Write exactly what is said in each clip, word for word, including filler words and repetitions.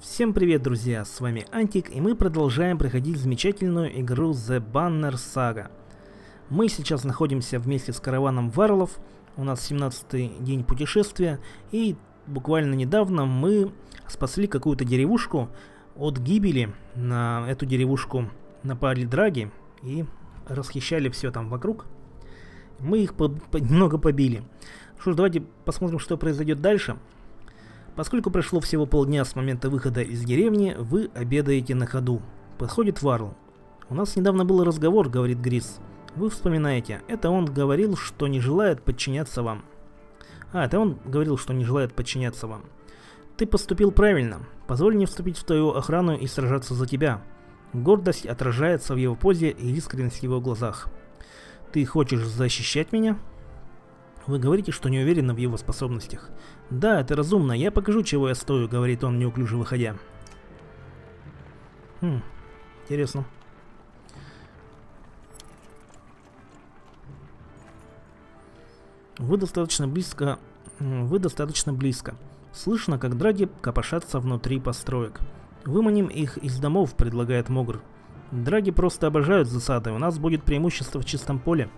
Всем привет, друзья, с вами Антик, и мы продолжаем проходить замечательную игру The Banner Saga. Мы сейчас находимся вместе с караваном Варлов, у нас семнадцатый день путешествия, и буквально недавно мы спасли какую-то деревушку от гибели. На эту деревушку напали драги и расхищали все там вокруг. Мы их по по немного побили. Что ж, давайте посмотрим, что произойдет дальше. Поскольку прошло всего полдня с момента выхода из деревни, вы обедаете на ходу. Подходит Варл. «У нас недавно был разговор», — говорит Грис. «Вы вспоминаете, это он говорил, что не желает подчиняться вам». «А, это он говорил, что не желает подчиняться вам». «Ты поступил правильно. Позволь мне вступить в твою охрану и сражаться за тебя». Гордость отражается в его позе и искренность в его глазах. «Ты хочешь защищать меня?» Вы говорите, что не уверены в его способностях. «Да, это разумно. Я покажу, чего я стою», — говорит он, неуклюже выходя. Хм, интересно. Вы достаточно близко... Вы достаточно близко. Слышно, как драги копошатся внутри построек. «Выманим их из домов», — предлагает Могр. «Драги просто обожают засады. У нас будет преимущество в чистом поле».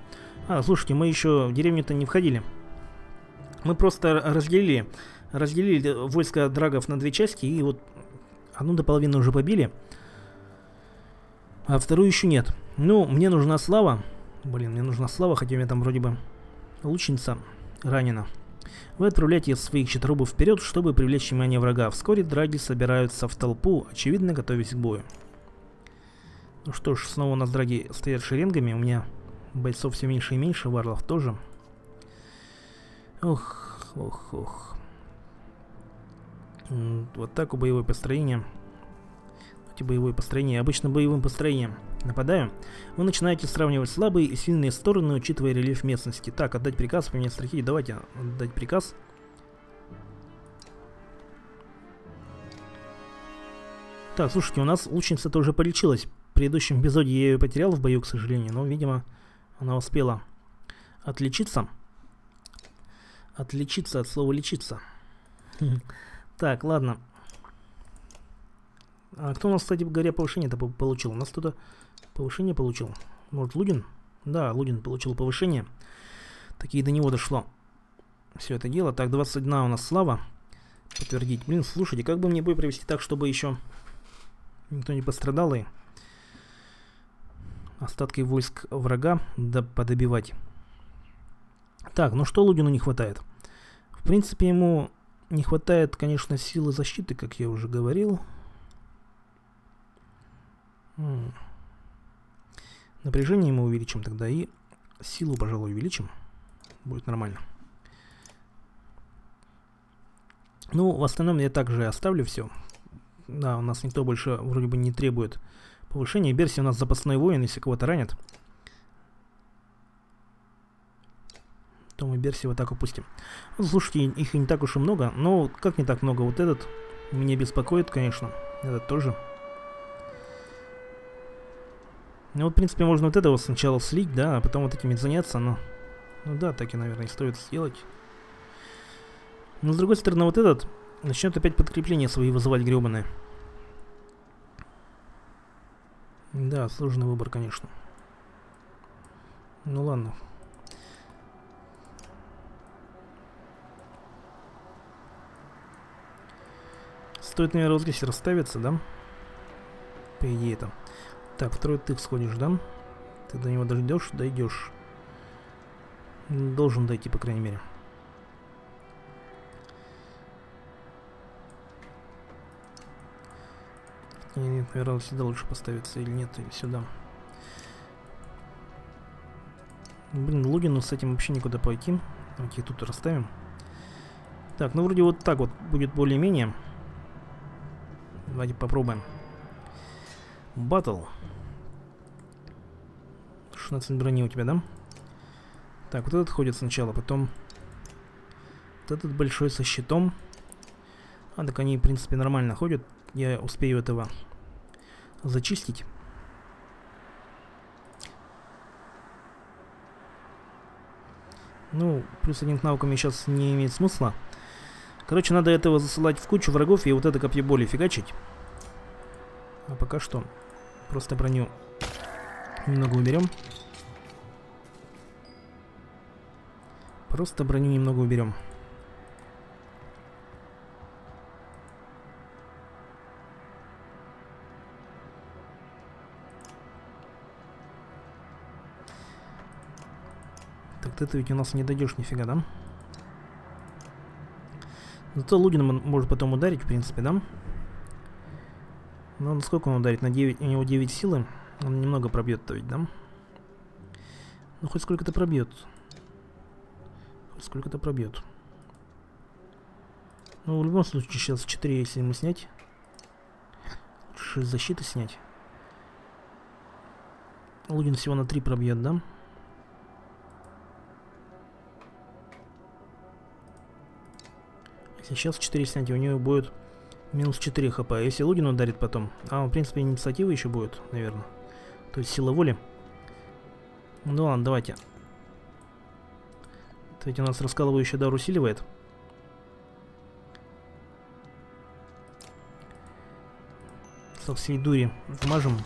А, слушайте, мы еще в деревню-то не входили. Мы просто разделили, разделили войско драгов на две части, и вот одну до половины уже побили, а вторую еще нет. Ну, мне нужна слава. Блин, мне нужна слава, хотя у меня там вроде бы лучница ранена. Вы отправляете своих щиторубов вперед, чтобы привлечь внимание врага. Вскоре драги собираются в толпу, очевидно, готовясь к бою. Ну что ж, снова у нас драги стоят шеренгами, у меня... бойцов все меньше и меньше, варлов тоже. Ох, ох, ох. Вот так у боевое построение. Эти боевое построение. Обычно боевым построением нападаю. Вы начинаете сравнивать слабые и сильные стороны, учитывая рельеф местности. Так, отдать приказ, поменять стратегию. Давайте отдать приказ. Так, слушайте, у нас лучница-то уже полечилась. В предыдущем эпизоде я ее потерял в бою, к сожалению, но, видимо... она успела отличиться. Отличиться от слова лечиться. Так, ладно. А кто у нас, кстати говоря, повышение-то получил? У нас кто-то повышение получил. Может, Лудин? Да, Лудин получил повышение. Такие до него дошло все это дело. Так, двадцать один у нас слава. Подтвердить. Блин, слушайте, как бы мне бой провести так, чтобы еще никто не пострадал и... остатки войск врага да подобивать. Так, ну что Лудину не хватает? В принципе, ему не хватает, конечно, силы защиты, как я уже говорил. Напряжение мы увеличим тогда и силу, пожалуй, увеличим. Будет нормально. Ну, в остальном я также оставлю все. Да, у нас никто больше вроде бы не требует... повышение. Берси у нас запасной воин, если кого-то ранят, то мы Берси вот так упустим. Слушайте, их не так уж и много, но как не так много? Вот этот меня беспокоит, конечно, этот тоже. Ну вот, в принципе, можно вот этого сначала слить, да, а потом вот этими заняться, но... ну да, так и, наверное, и стоит сделать. Но, с другой стороны, вот этот начнет опять подкрепление свои вызывать гребаные. Да, сложный выбор, конечно. Ну ладно. Стоит, наверное, вот здесь расставиться, да? По идее там. Так, второй ты сходишь, да? Ты до него дойдешь? Дойдешь. Должен дойти, по крайней мере. Нет, наверное, сюда лучше поставиться или нет, или сюда. Блин, Лудину с этим вообще никуда пойти. Давайте тут расставим. Так, ну вроде вот так вот будет более-менее. Давайте попробуем. Баттл. шестнадцать брони у тебя, да? Так, вот этот ходит сначала, потом... вот этот большой со щитом. А, так они, в принципе, нормально ходят. Я успею этого зачистить. Ну, плюс один к навыкам сейчас не имеет смысла. Короче, надо этого засылать в кучу врагов и вот это копье боли фигачить. А пока что просто броню немного уберем. Просто броню немного уберем. Так ты ведь у нас не дойдешь нифига, да? Зато Лудин может потом ударить, в принципе, да? Ну, сколько он ударит? На девять, у него девять силы. Он немного пробьет-то ведь, да? Ну, хоть сколько-то пробьет. Хоть сколько-то пробьет. Ну, в любом случае, сейчас четыре, если ему снять. шесть защиты снять. Лудин всего на три пробьет, да? Сейчас четыре снятия, у него будет минус четыре хп. Если Лудин ударит потом, а, в принципе, инициатива еще будет, наверное. То есть сила воли. Ну ладно, давайте. Это ведь у нас раскалывающий удар усиливает. Со всей дури вмажем.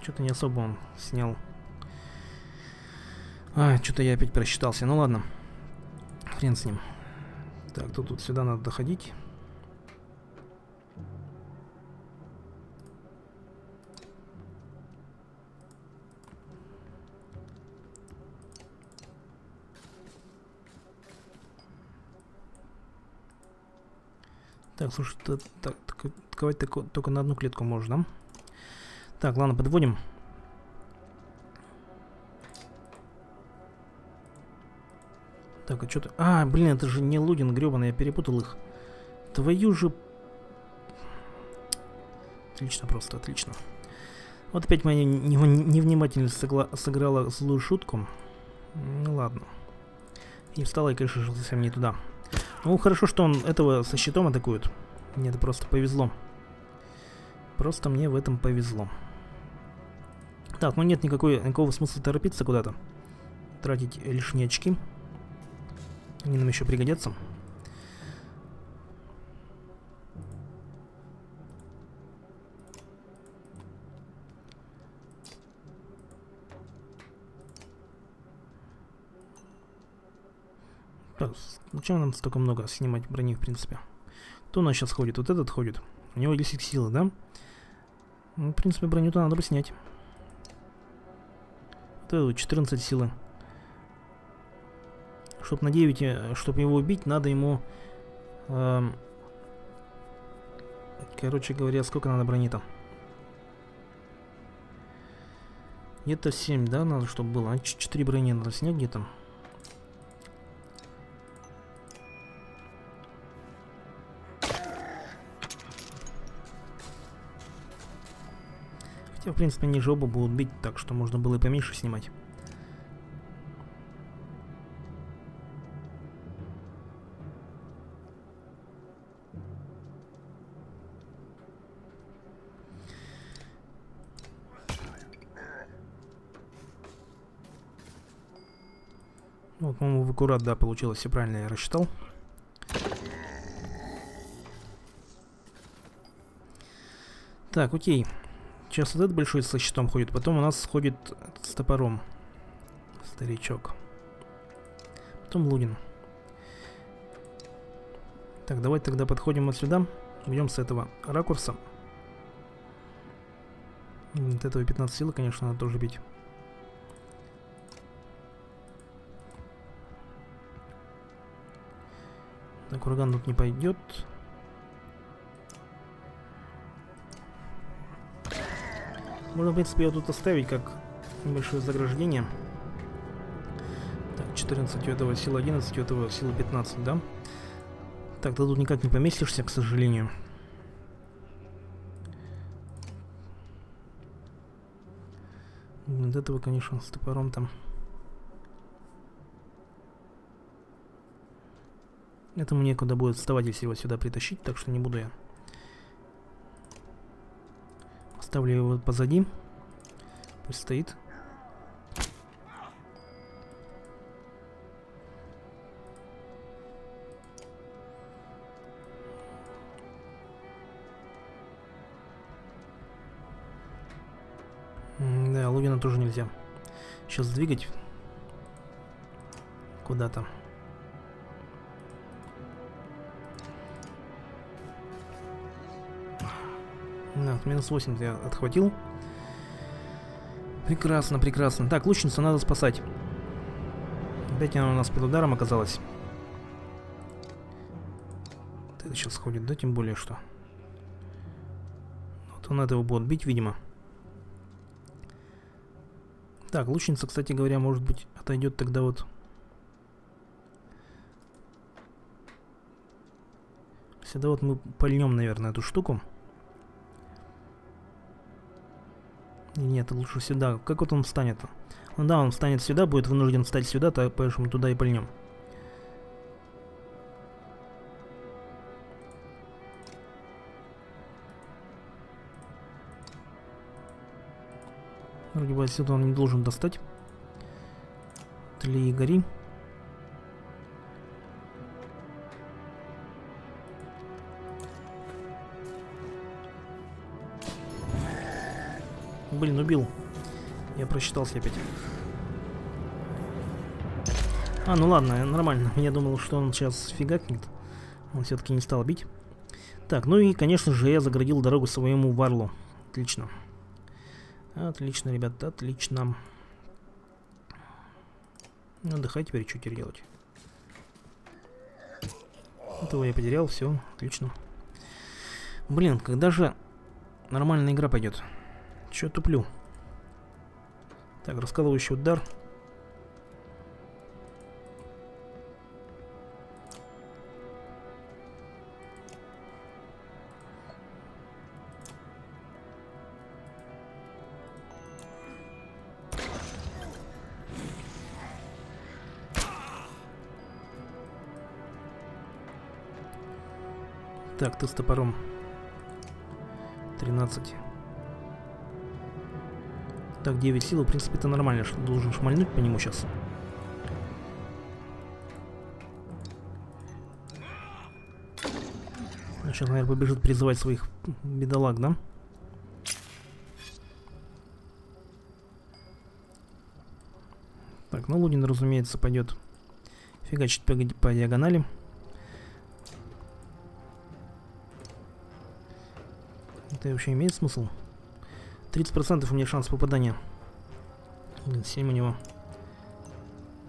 Что-то не особо он снял. А, что-то я опять просчитался. Ну ладно. Хрен с ним. Так, тут, тут сюда надо доходить. Так, слушай, так, так, ковать только, только на одну клетку можно. Так, ладно, подводим. Так, а что-то... А, блин, это же не Лудин, гребаный, я перепутал их. Твою же... Отлично просто, отлично. Вот опять моя невнимательность сыграла злую шутку. Ну ладно. И встала, и, конечно, совсем не туда. Ну, хорошо, что он этого со щитом атакует. Мне это просто повезло. Просто мне в этом повезло. Так, ну нет никакой, никакого смысла торопиться куда-то. Тратить лишние очки. Они нам еще пригодятся. Так, зачем нам столько много снимать брони, в принципе? Кто у нас сейчас ходит? Вот этот ходит. У него десять силы, да? Ну, в принципе, броню-то надо бы снять. Вот это четырнадцать силы. Чтобы на девять, чтобы его убить, надо ему, эм, короче говоря, сколько надо брони-то? Где-то семь, да, надо, чтобы было. четыре брони надо снять где-то. Хотя, в принципе, они же оба будут бить, так что можно было и поменьше снимать. Вот, по-моему, в аккурат, да, получилось, все правильно я рассчитал. Так, окей. Сейчас вот этот большой со щитом ходит, потом у нас ходит с топором. Старичок. Потом Лудин. Так, давай тогда подходим вот сюда. Идем с этого ракурса. От этого пятнадцать силы, конечно, надо тоже бить. Так, ураган тут не пойдет. Можно, в принципе, ее тут оставить как небольшое заграждение. Так, четырнадцать у этого сила, одиннадцать у этого сила, пятнадцать, да? Так, ты тут никак не поместишься, к сожалению. От этого, конечно, с топором там. Этому некуда будет вставать, если его сюда притащить, так что не буду я. Поставлю его позади. Пусть стоит. А Лудина тоже нельзя сейчас двигать куда-то. Да, минус восемь я отхватил. Прекрасно, прекрасно. Так, лучницу надо спасать. Опять она у нас под ударом оказалась. Вот это сейчас ходит, да, тем более что. Вот он этого будет бить, видимо. Так, лучница, кстати говоря, может быть, отойдет тогда вот сюда вот мы пальнем, наверное, эту штуку. Нет, лучше сюда. Как вот он встанет? Ну да, он встанет сюда, будет вынужден встать сюда, так, поэтому туда и пальнем. Вроде бы отсюда он не должен достать. Тли и гори. Блин, убил. Я просчитался опять. А, ну ладно, нормально. Я думал, что он сейчас фигакнет. Он все-таки не стал бить. Так, ну и, конечно же, я заградил дорогу своему Варлу. Отлично. Отлично, ребята, отлично. Отдыхай теперь, что теперь делать? Этого я потерял, все, отлично. Блин, когда же нормальная игра пойдет? Че туплю? Так, раскалывающий удар. Так, ты с топором. тринадцать. Так, девять сил, в принципе, это нормально, что должен шмальнуть по нему сейчас. Сейчас, наверное, побежит призывать своих бедолаг, да? Так, ну Лудин, разумеется, пойдет фигачить по, по диагонали. Это вообще имеет смысл? тридцать процентов у меня шанс попадания. Блин, семь у него.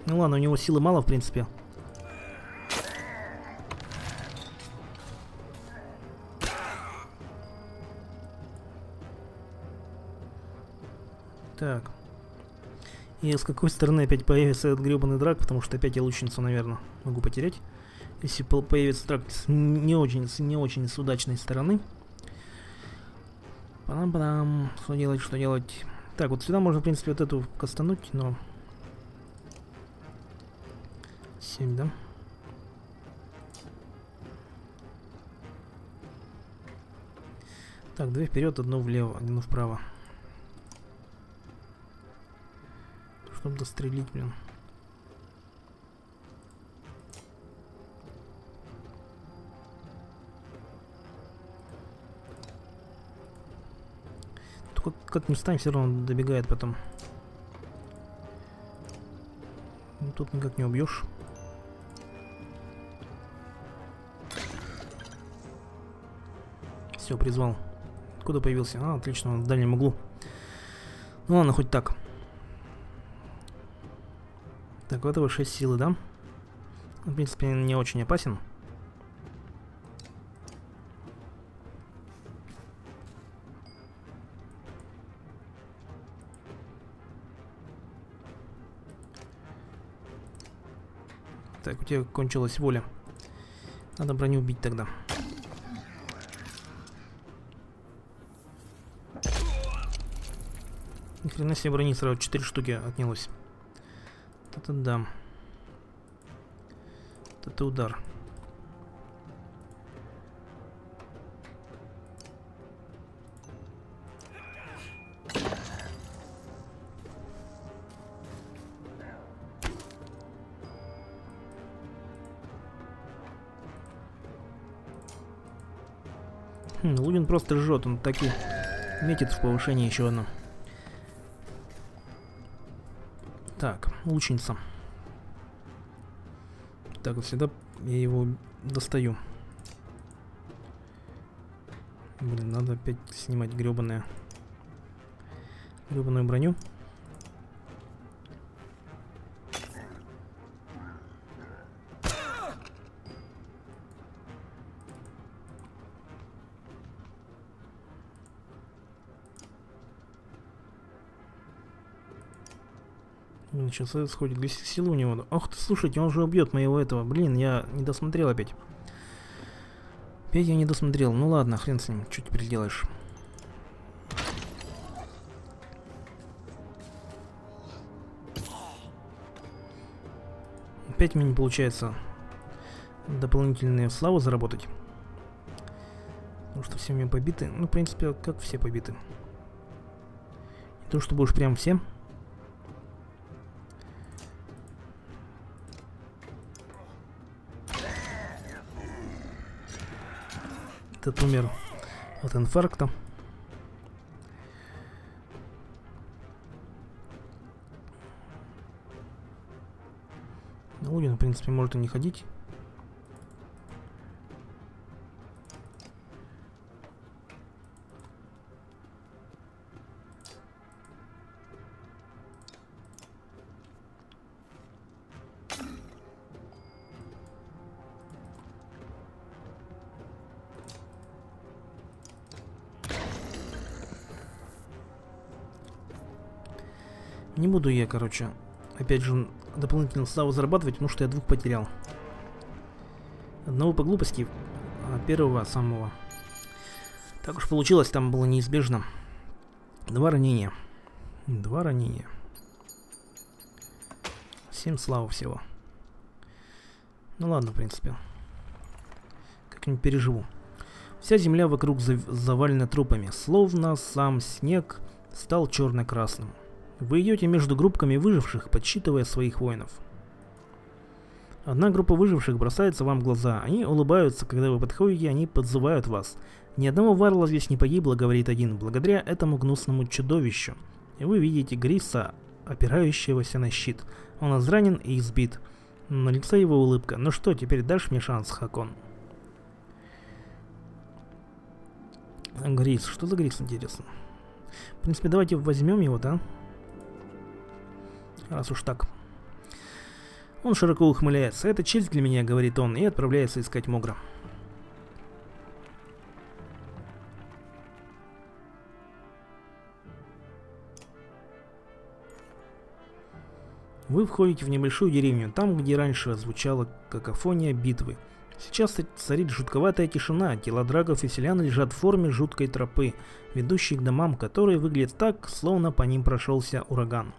Ну ладно, у него силы мало, в принципе. Так. И с какой стороны опять появится этот гребаный драг, потому что опять я лучницу, наверное, могу потерять. Если появится драг с не очень, с не очень с удачной стороны. Пам-пам. Что делать, что делать? Так, вот сюда можно, в принципе, вот эту кастануть, но... семь, да? Так, две вперед, одну влево, одну вправо. Чтобы дострелить, блин. Как, как ни встань, все равно добегает потом. Ну, тут никак не убьешь. Все, призвал. Куда появился? А, отлично, он в дальнем углу. Ну ладно, хоть так. Так, у этого шесть силы, да? В принципе, не очень опасен. Так, у тебя кончилась воля. Надо броню убить тогда. Ни хрена себе брони, сразу четыре штуки отнялось. Это да. Это удар. Лудин просто жжет, он таки метит в повышение еще одно. Так, лучница. Так, вот всегда я его достаю. Блин, надо опять снимать гребаное. Гребаную броню. Сейчас сходит для силы у него. Ах ты, слушайте, он же убьет моего этого. Блин, я не досмотрел опять. Опять я не досмотрел. Ну ладно, хрен с ним, что теперь делаешь. Опять мне не получается дополнительные славы заработать. Потому что все у меня побиты. Ну, в принципе, как все побиты. Не то, что будешь прям всем. Этот умер от инфаркта. Лудин, в принципе, может и не ходить. Не буду я, короче, опять же, дополнительно славу зарабатывать, потому что я двух потерял. Одного по глупости, а первого самого. Так уж получилось, там было неизбежно. Два ранения. Два ранения. Семь славы всего. Ну ладно, в принципе. Как-нибудь переживу. Вся земля вокруг завалена трупами, словно сам снег стал черно-красным. Вы идете между группками выживших, подсчитывая своих воинов. Одна группа выживших бросается вам в глаза. Они улыбаются, когда вы подходите, они подзывают вас. Ни одного варла здесь не погибло, говорит один, благодаря этому гнусному чудовищу. И вы видите Гриса, опирающегося на щит. Он изранен и избит. На лице его улыбка. Ну что, теперь дашь мне шанс, Хакон? Грис. Что за Грис, интересно? В принципе, давайте возьмем его, да? Раз уж так. Он широко ухмыляется. Это честь для меня, говорит он, и отправляется искать Могра. Вы входите в небольшую деревню, там, где раньше звучала какофония битвы. Сейчас царит жутковатая тишина. Тела драгов и селян лежат в форме жуткой тропы, ведущей к домам, которые выглядят так, словно по ним прошелся ураган.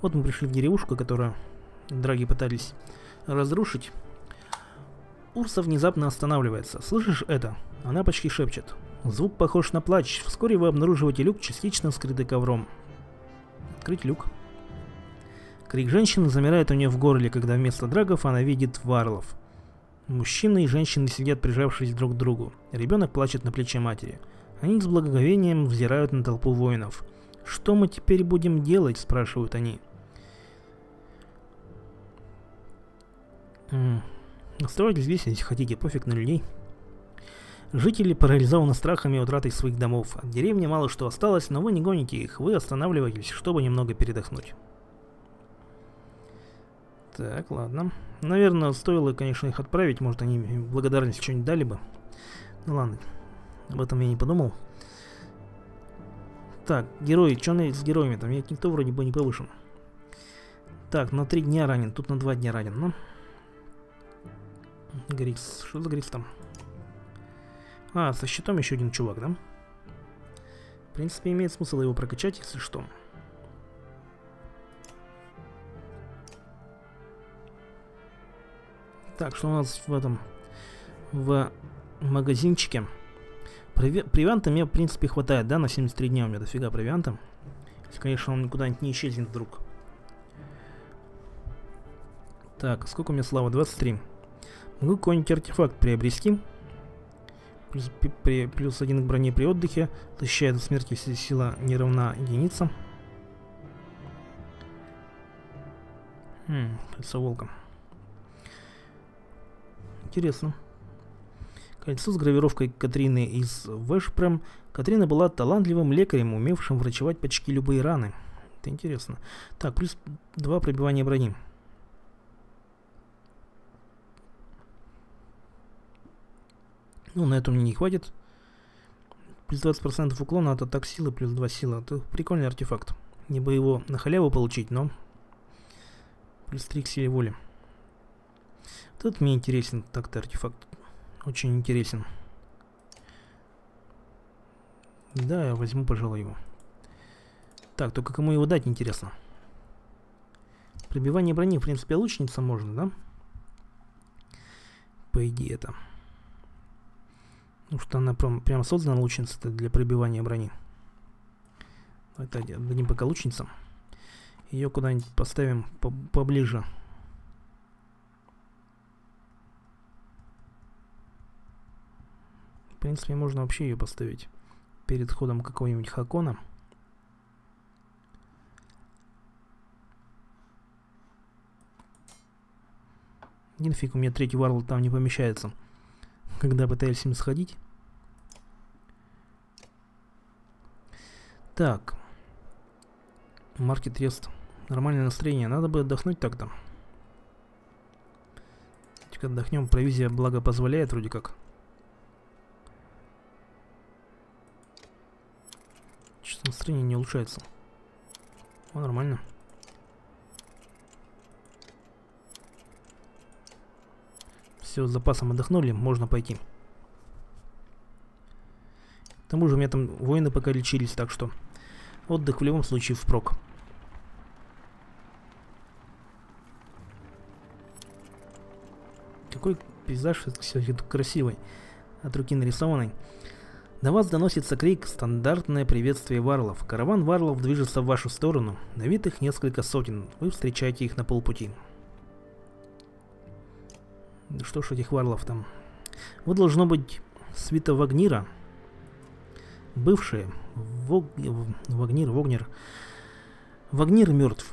Вот мы пришли в деревушку, которую драги пытались разрушить. Урса внезапно останавливается. Слышишь это? Она почти шепчет. Звук похож на плач. Вскоре вы обнаруживаете люк, частично скрытый ковром. Открыть люк. Крик женщины замирает у нее в горле, когда вместо драгов она видит варлов. Мужчины и женщины сидят, прижавшись друг к другу. Ребенок плачет на плече матери. Они с благоговением взирают на толпу воинов. «Что мы теперь будем делать?» – спрашивают они. Оставайтесь здесь, если хотите, пофиг на людей. Жители парализованы страхами и утратой своих домов. От деревни мало что осталось, но вы не гоните их, вы останавливаетесь, чтобы немного передохнуть. Так, ладно. Наверное, стоило, конечно, их отправить, может, они в благодарность что-нибудь дали бы. Ну ладно, об этом я не подумал. Так, герои, что с героями там? Я никто вроде бы не повышен. Так, на три дня ранен, тут на два дня ранен, ну. Грис, что за Грис там? А, со щитом еще один чувак, да? В принципе, имеет смысл его прокачать, если что. Так, что у нас в этом? В магазинчике. Провианта мне, в принципе, хватает, да, на семьдесят три дня у меня дофига провианта. Если, конечно, он куда-нибудь не исчезнет вдруг. Так, сколько у меня славы? двадцать три. Могу какой-нибудь артефакт приобрести. Плюс, при, плюс один к броне при отдыхе. Защищает от смерти, если сила не равна единице. Хм, кольцо волка. Интересно. Кольцо с гравировкой Катрины из Вэшпрем. Катрина была талантливым лекарем, умевшим врачевать почти любые раны. Это интересно. Так, плюс два пробивания брони. Ну, на это мне не хватит. Плюс двадцать процентов уклона от атак силы, плюс два силы. Это прикольный артефакт. Не бы его на халяву получить, но... Плюс три к силе воли. Тут мне интересен так-то артефакт. Очень интересен. Да, я возьму, пожалуй, его. Так, только кому его дать, интересно. Пробивание брони, в принципе, лучница можно, да? По идее это. Ну что, она прям, прям создана лучница-то для пробивания брони. Это дадим пока лучница. Ее куда-нибудь поставим поближе. В принципе, можно вообще ее поставить перед ходом какого-нибудь Хакона. Один фиг, у меня третий Варл там не помещается. Когда пытались им сходить. Так. Маркет Рест. Нормальное настроение. Надо бы отдохнуть так-то. Чуть отдохнем. Провизия, благо, позволяет вроде как. Что-то настроение не улучшается. О, нормально. Все, с запасом отдохнули, можно пойти. К тому же у меня там воины пока лечились, так что отдых в любом случае впрок. Какой пейзаж все-таки красивый, от руки нарисованный. До вас доносится крик, стандартное приветствие варлов. Караван варлов движется в вашу сторону. На вид их несколько сотен, вы встречаете их на полпути. Что ж, этих варлов там. Вы, должно быть, свита Вагнира. Бывшие. Вог... Вагнир, Вагнир. Вагнир мертв.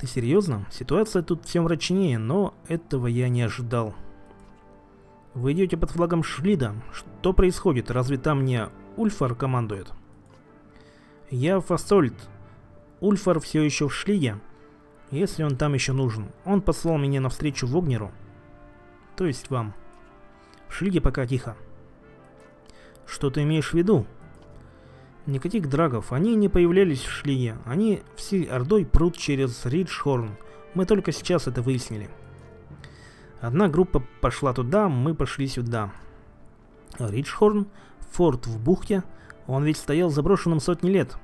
Ты серьезно? Ситуация тут всем мрачнее, но этого я не ожидал. Вы идете под флагом Шлида. Что происходит? Разве там не Ульфар командует? Я Фасольт. Ульфар все еще в Шлиде. Если он там еще нужен. Он послал меня навстречу Вагниру. То есть вам. В Шлиде пока тихо. Что ты имеешь в виду? Никаких драгов. Они не появлялись в Шлиде. Они всей ордой прут через Риджхорн. Мы только сейчас это выяснили. Одна группа пошла туда, мы пошли сюда. Риджхорн? Форт в бухте? Он ведь стоял заброшенным сотни лет.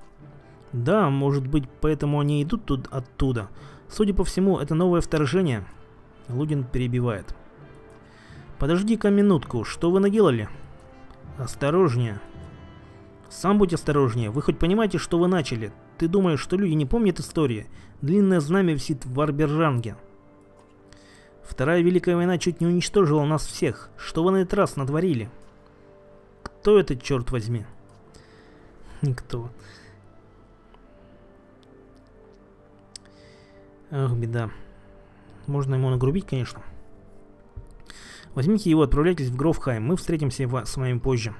Да, может быть, поэтому они идут тут оттуда. Судя по всему, это новое вторжение. Лудин перебивает. Подожди-ка минутку, что вы наделали? Осторожнее. Сам будь осторожнее, вы хоть понимаете, что вы начали? Ты думаешь, что люди не помнят истории? Длинное знамя висит в Арберранге. Вторая Великая война чуть не уничтожила нас всех. Что вы на этот раз натворили? Кто это, черт возьми? Никто. Ах, беда. Можно ему нагрубить, конечно. Возьмите его, отправляйтесь в Грофхайм, мы встретимся с вами позже.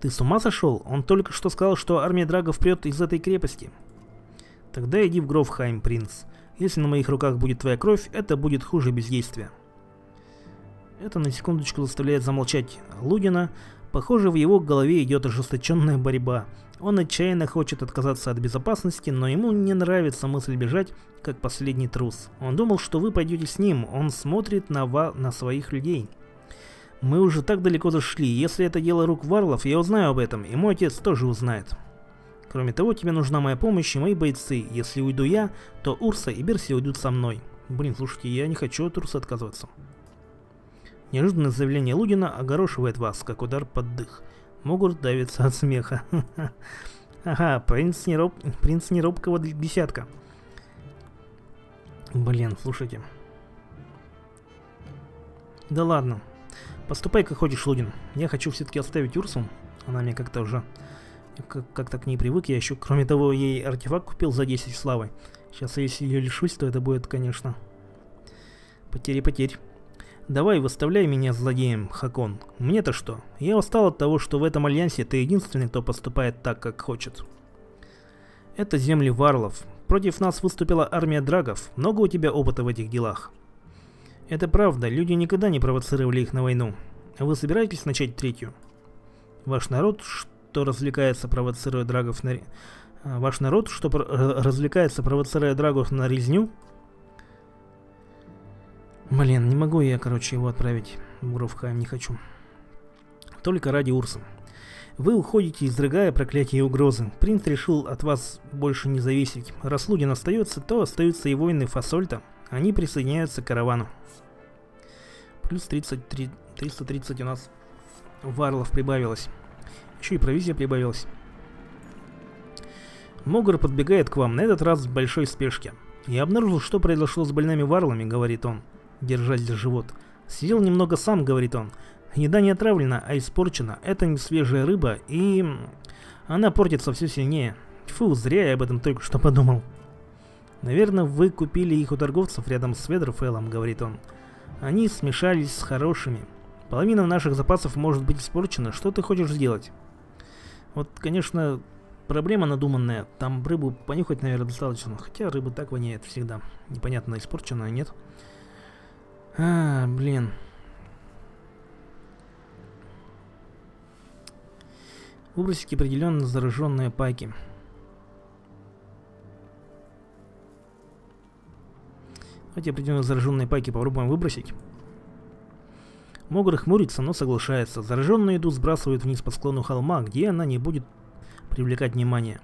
Ты с ума сошел? Он только что сказал, что армия драгов прет из этой крепости. Тогда иди в Грофхайм, принц. Если на моих руках будет твоя кровь, это будет хуже бездействия. Это на секундочку заставляет замолчать Лудина. Похоже, в его голове идет ожесточенная борьба. Он отчаянно хочет отказаться от безопасности, но ему не нравится мысль бежать, как последний трус. Он думал, что вы пойдете с ним, он смотрит на, ва на своих людей. Мы уже так далеко зашли, если это дело рук варлов, я узнаю об этом, и мой отец тоже узнает. Кроме того, тебе нужна моя помощь и мои бойцы, если уйду я, то Урса и Берси уйдут со мной. Блин, слушайте, я не хочу от Урса отказываться. Неожиданное заявление Лудина огорошивает вас, как удар под дых. Могр давится от смеха. Ага, принц неробкого десятка. Блин, слушайте. Да ладно. Поступай как хочешь, Лудин. Я хочу все-таки оставить Урсу. Она мне как-то уже... Как-то к ней привык. Я еще, кроме того, ей артефакт купил за десять славы. Сейчас, если ее лишусь, то это будет, конечно, потери-потерь. Давай, выставляй меня злодеем, Хакон. Мне-то что? Я устал от того, что в этом альянсе ты единственный, кто поступает так, как хочет. Это земли Варлов. Против нас выступила армия Драгов. Много у тебя опыта в этих делах? Это правда, люди никогда не провоцировали их на войну. Вы собираетесь начать третью? Ваш народ, что развлекается, провоцируя Драгов на... Ваш народ, что развлекается, провоцируя Драгов на резню? Блин, не могу я, короче, его отправить. Буровхайм не хочу. Только ради Урса. Вы уходите, изрыгая проклятие и угрозы. Принц решил от вас больше не зависеть. Раз Лудин остается, то остаются и воины Фасольта. Они присоединяются к каравану. Плюс тридцать три, триста тридцать у нас варлов прибавилось. Еще и провизия прибавилась. Могр подбегает к вам, на этот раз в большой спешке. Я обнаружил, что произошло с больными варлами, говорит он, держась за живот. Съел немного сам, говорит он. Еда не отравлена, а испорчена. Это не свежая рыба, и она портится все сильнее. Тьфу, зря я об этом только что подумал. Наверное, вы купили их у торговцев рядом с Ведерфелом, говорит он. Они смешались с хорошими. Половина наших запасов может быть испорчена. Что ты хочешь сделать? Вот, конечно, проблема надуманная. Там рыбу понюхать, наверное, достаточно. Хотя рыба так воняет всегда. Непонятно, испорчена или нет. А, блин. Выбросики определенно зараженные пайки. Давайте определенно зараженные пайки попробуем выбросить. Могр хмурится, но соглашается. Зараженную еду сбрасывают вниз по склону холма, где она не будет привлекать внимания.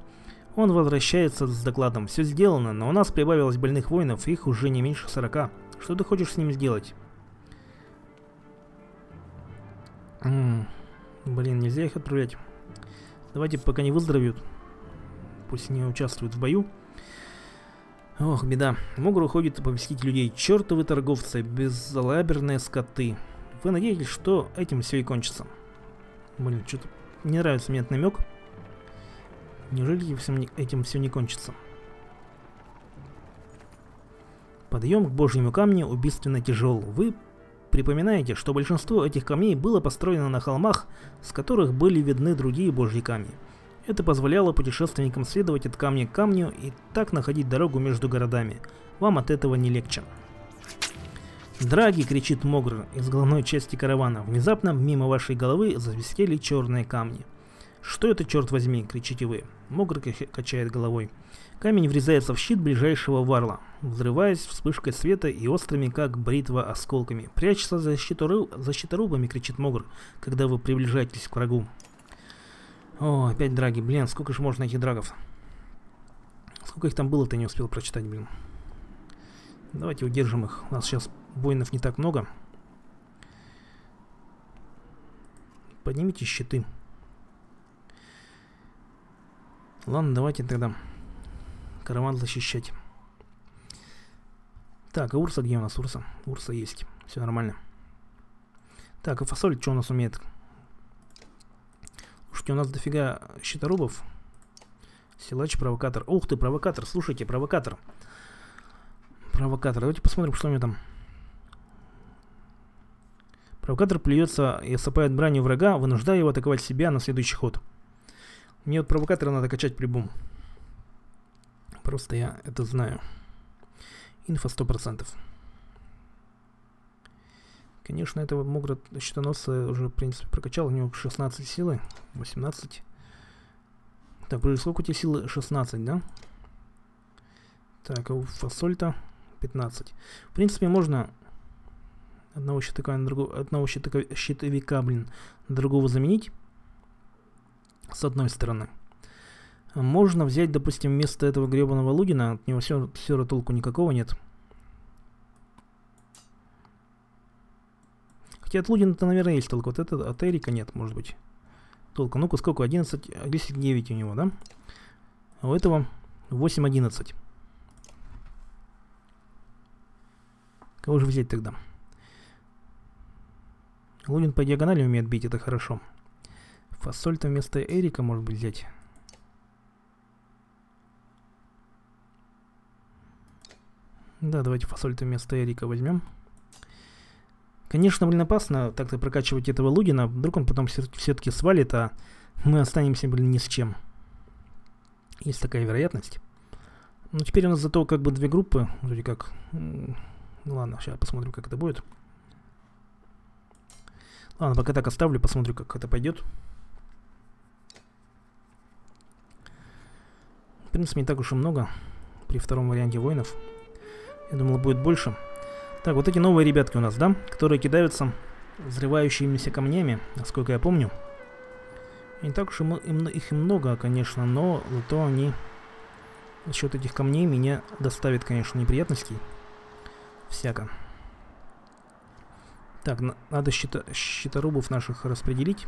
Он возвращается с докладом. Все сделано, но у нас прибавилось больных воинов, их уже не меньше сорока. Что ты хочешь с ним сделать? М-м, блин, нельзя их отправлять. Давайте, пока не выздоровеют, пусть не участвуют в бою. Ох, беда. Могр уходит повестить людей. Чертовы торговцы, безалаберные скоты. Вы надеетесь, что этим все и кончится? Блин, что-то не нравится мне этот намек. Неужели этим все не кончится? Подъем к божьему камню убийственно тяжел. Вы припоминаете, что большинство этих камней было построено на холмах, с которых были видны другие божьи камни. Это позволяло путешественникам следовать от камня к камню и так находить дорогу между городами. Вам от этого не легче. «Драги!» — кричит Могр из головной части каравана. Внезапно мимо вашей головы засвистели черные камни. «Что это, черт возьми?» — кричите вы. Могр качает головой. Камень врезается в щит ближайшего варла, взрываясь вспышкой света и острыми, как бритва, осколками. «Прячься за щиторубами!» — кричит Могр, когда вы приближаетесь к врагу. О, опять драги. Блин, сколько же можно этих драгов? Сколько их там было, ты не успел прочитать, блин. Давайте удержим их. У нас сейчас воинов не так много. Поднимите щиты. Ладно, давайте тогда караван защищать. Так, а Урса где у нас? Урса? Урса есть. Все нормально. Так, а Фасоль что у нас умеет? Слушайте, у нас дофига щиторубов. Силач, провокатор. Ух ты, провокатор. Слушайте, провокатор. Провокатор. Давайте посмотрим, что у него там. Провокатор плюется и осыпает бранью врага, вынуждая его атаковать себя на следующий ход. Мне вот провокатора надо качать прибум. Просто я это знаю. Инфа сто процентов. Конечно, этого Могра щитоносца уже, в принципе, прокачал. У него шестнадцать силы. восемнадцать. Так, сколько у тебя силы? шестнадцать, да? Так, а у Фасольта пятнадцать. В принципе, можно одного щитовика на другого, одного щитовика, блин, на другого заменить. С одной стороны. Можно взять, допустим, вместо этого гребаного Лудина, от него все, все толку никакого нет. Хотя от Лудина-то, наверное, есть толк. Вот это от Эрика нет, может быть. Толка. Ну-ка, сколько? одиннадцать, десять, девять у него, да? А у этого восемь, одиннадцать. Кого же взять тогда? Лудин по диагонали умеет бить, это хорошо. Фасольта вместо Эрика, может быть, взять. Да, давайте Фасольта вместо Эрика возьмем. Конечно, блин, опасно так-то прокачивать этого Лудина. Вдруг он потом все-таки свалит, а мы останемся, блин, ни с чем. Есть такая вероятность. Но теперь у нас зато как бы две группы. Вроде как... Ладно, сейчас посмотрим, как это будет. Ладно, пока так оставлю, посмотрю, как это пойдет. В принципе, не так уж и много при втором варианте воинов. Я думал, будет больше. Так, вот эти новые ребятки у нас, да? Которые кидаются взрывающимися камнями, насколько я помню. Не так уж их и много, конечно, но зато они... За счет этих камней меня доставит, конечно, неприятностей. Всяко. Так, надо щита, щиторубов наших распределить.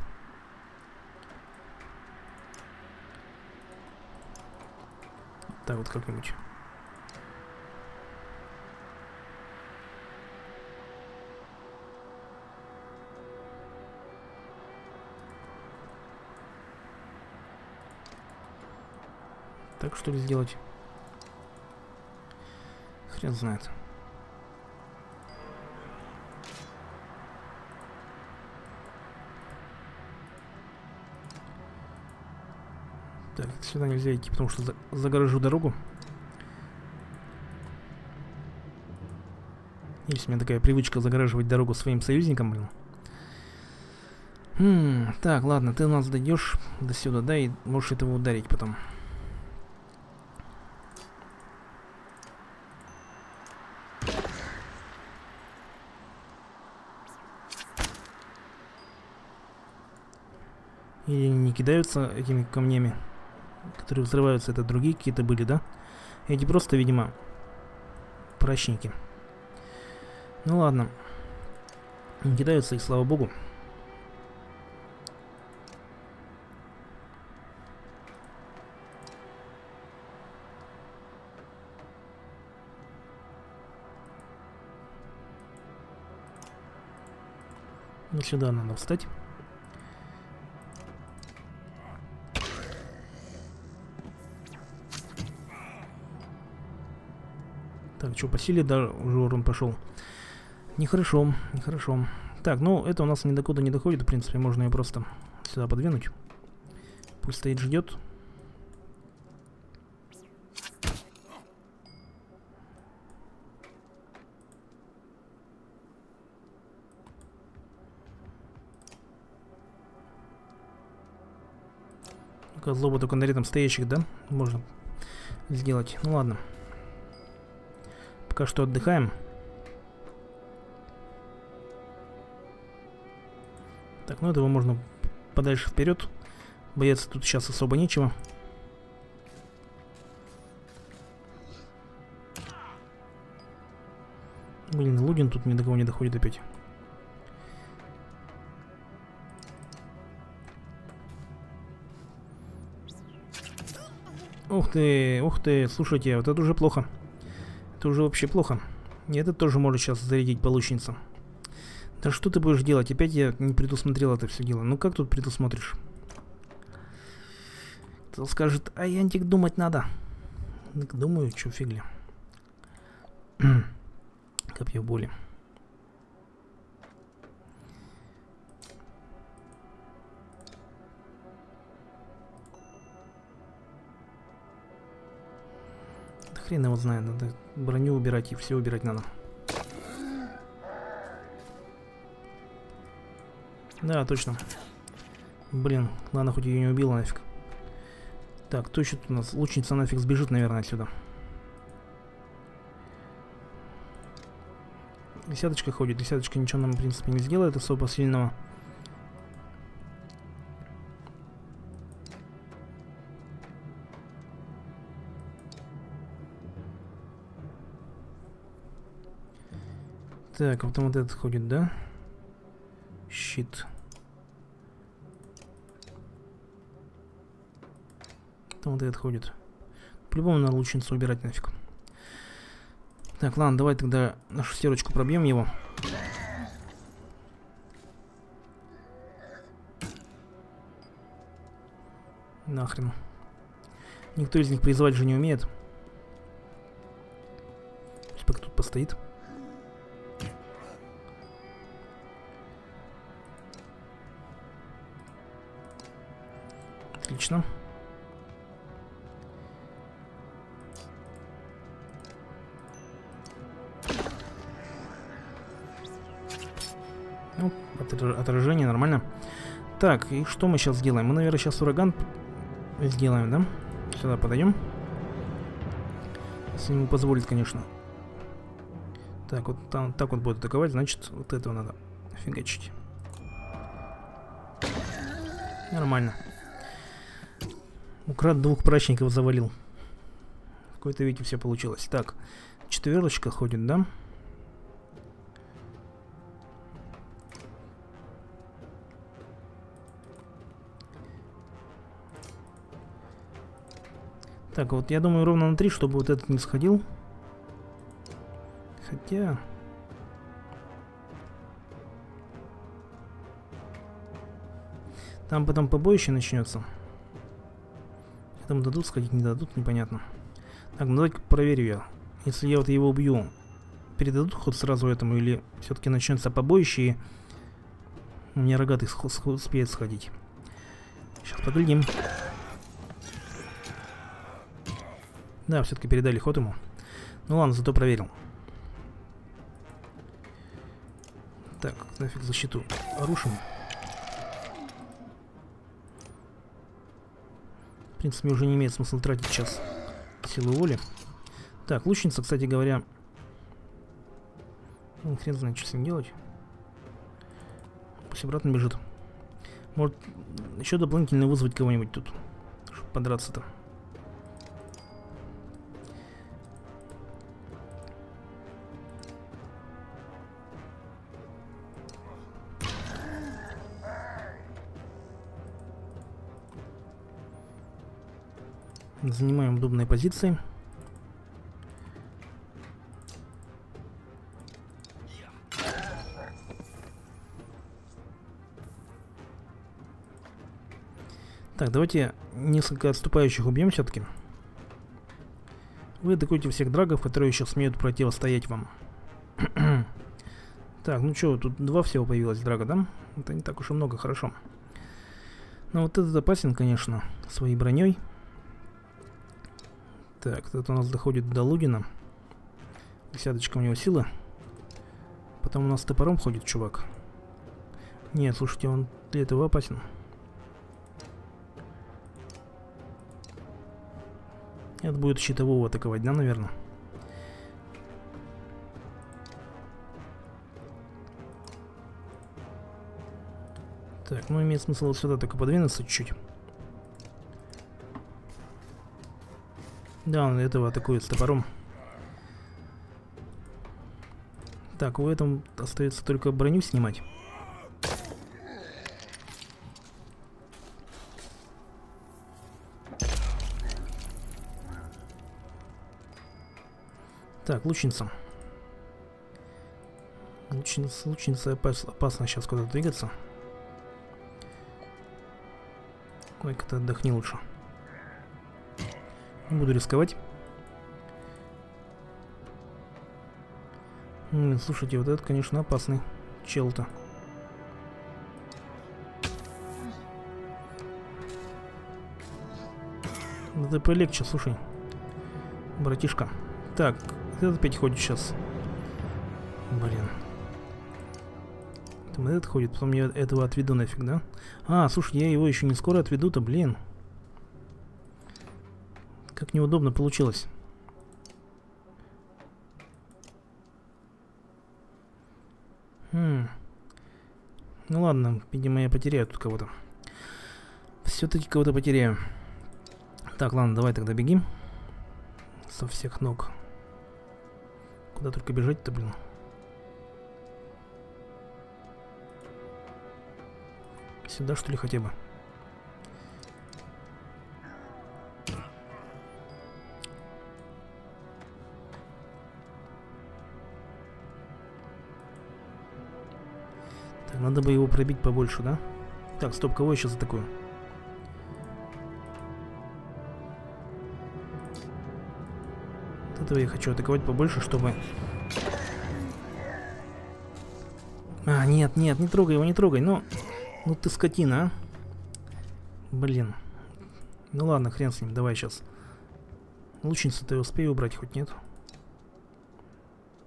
Так вот как-нибудь. Так что ли сделать? Хрен знает. Так, сюда нельзя идти, потому что загорожу дорогу. Есть у меня такая привычка загораживать дорогу своим союзникам, блин. Хм, так, ладно, ты у нас дойдешь до сюда, да, и можешь этого ударить потом. Или не кидаются этими камнями, которые взрываются, это другие какие-то были, да? Эти просто, видимо, прачники. Ну ладно. Не кидаются, и слава богу. Вот сюда надо встать. Так, что, по силе, да, уже урон пошел. Нехорошо, нехорошо. Так, ну, это у нас ни до куда не доходит, в принципе, можно ее просто сюда подвинуть. Пусть стоит, ждет. Только злоба только на рядом стоящих, да, можно сделать. Ну, ладно. Пока что отдыхаем. Так, ну этого можно подальше вперед. Бояться тут сейчас особо нечего. Блин, Лудин тут ни до кого не доходит опять. Ух ты, ух ты, слушайте, вот это уже плохо. Это уже вообще плохо. И этот тоже может сейчас зарядить получница. Да что ты будешь делать? Опять я не предусмотрел это все дело. Ну как тут предусмотришь? Кто скажет, а янтик думать надо. Так думаю, чё фигли. Копье боли. Хрен его знает, надо броню убирать и все убирать надо. Да, точно. Блин, ладно, хоть ее не убила нафиг. Так, то еще тут у нас лучница нафиг сбежит, наверное, отсюда. Десяточка ходит, десяточка ничего нам, в принципе, не сделает особо сильного. Так, потом вот этот ходит, да? Щит. Потом вот этот ходит. По-любому надо лучницу убирать нафиг. Так, ладно, давай тогда на шестерочку пробьем его. Нахрен. Никто из них призывать же не умеет. постоит. Отлично. Ну, отражение нормально. Так, и что мы сейчас сделаем? Мы, наверное, сейчас ураган сделаем, да? Сюда подаем. Если ему позволит, конечно. Так, вот там, так вот будет атаковать, значит, вот этого надо фигачить. Нормально. Украд двух прачников завалил. В какой-то веке все получилось. Так, четверочка ходит, да? Так, вот я думаю ровно на три, чтобы вот этот не сходил. Хотя... Там потом побоище начнется. Там дадут сходить, не дадут, непонятно. Так, ну давайте проверю я. Если я вот его убью, передадут ход сразу этому или все-таки начнется побоище и у меня рогатый успеет сходить. Сейчас поглядим. Да, все-таки передали ход ему. Ну ладно, зато проверил. Так, нафиг защиту рушим. В принципе, уже не имеет смысла тратить сейчас силу воли. Так, лучница, кстати говоря... Ну, хрен знает, что с ним делать. Пусть обратно бежит. Может, еще дополнительно вызвать кого-нибудь тут, чтобы подраться-то. Занимаем удобные позиции. Так, давайте несколько отступающих убьем все-таки. Вы атакуете всех драгов, которые еще смеют противостоять вам. Так, ну что, тут два всего появилось драга, да? Это не так уж и много, хорошо. Но вот этот опасен, конечно, своей броней. Так, тут у нас доходит до Лудина. Десяточка у него сила. Потом у нас топором ходит чувак. Нет, слушайте, он для этого опасен. Это будет щитового атаковать, да, наверное? Так, ну имеет смысл вот сюда только подвинуться чуть-чуть. Да, он этого атакует с топором. Так, у этого остается только броню снимать. Так, лучница. Лучница, лучница опас, опасно сейчас куда-то двигаться. Кой-ка-то отдохни лучше. Не буду рисковать. Слушайте, вот этот, конечно, опасный чел-то. Да полегче, слушай, братишка. Так, этот опять ходит сейчас. Блин. Там этот ходит, потом я этого отведу нафиг, да? А, слушай, я его еще не скоро отведу-то, блин. Как неудобно получилось. Хм. Ну ладно, видимо, я потеряю тут кого-то. Все-таки кого-то потеряю. Так, ладно, давай тогда беги. Со всех ног. Куда только бежать-то, блин. Сюда, что ли, хотя бы? Надо бы его пробить побольше, да? Так, стоп, кого я сейчас атакую? От этого я хочу атаковать побольше, чтобы А, нет, нет, не трогай его, не трогай. Ну, ну ты скотина, а. Блин. Ну ладно, хрен с ним, давай сейчас. Лучницу-то я успею убрать хоть, нет?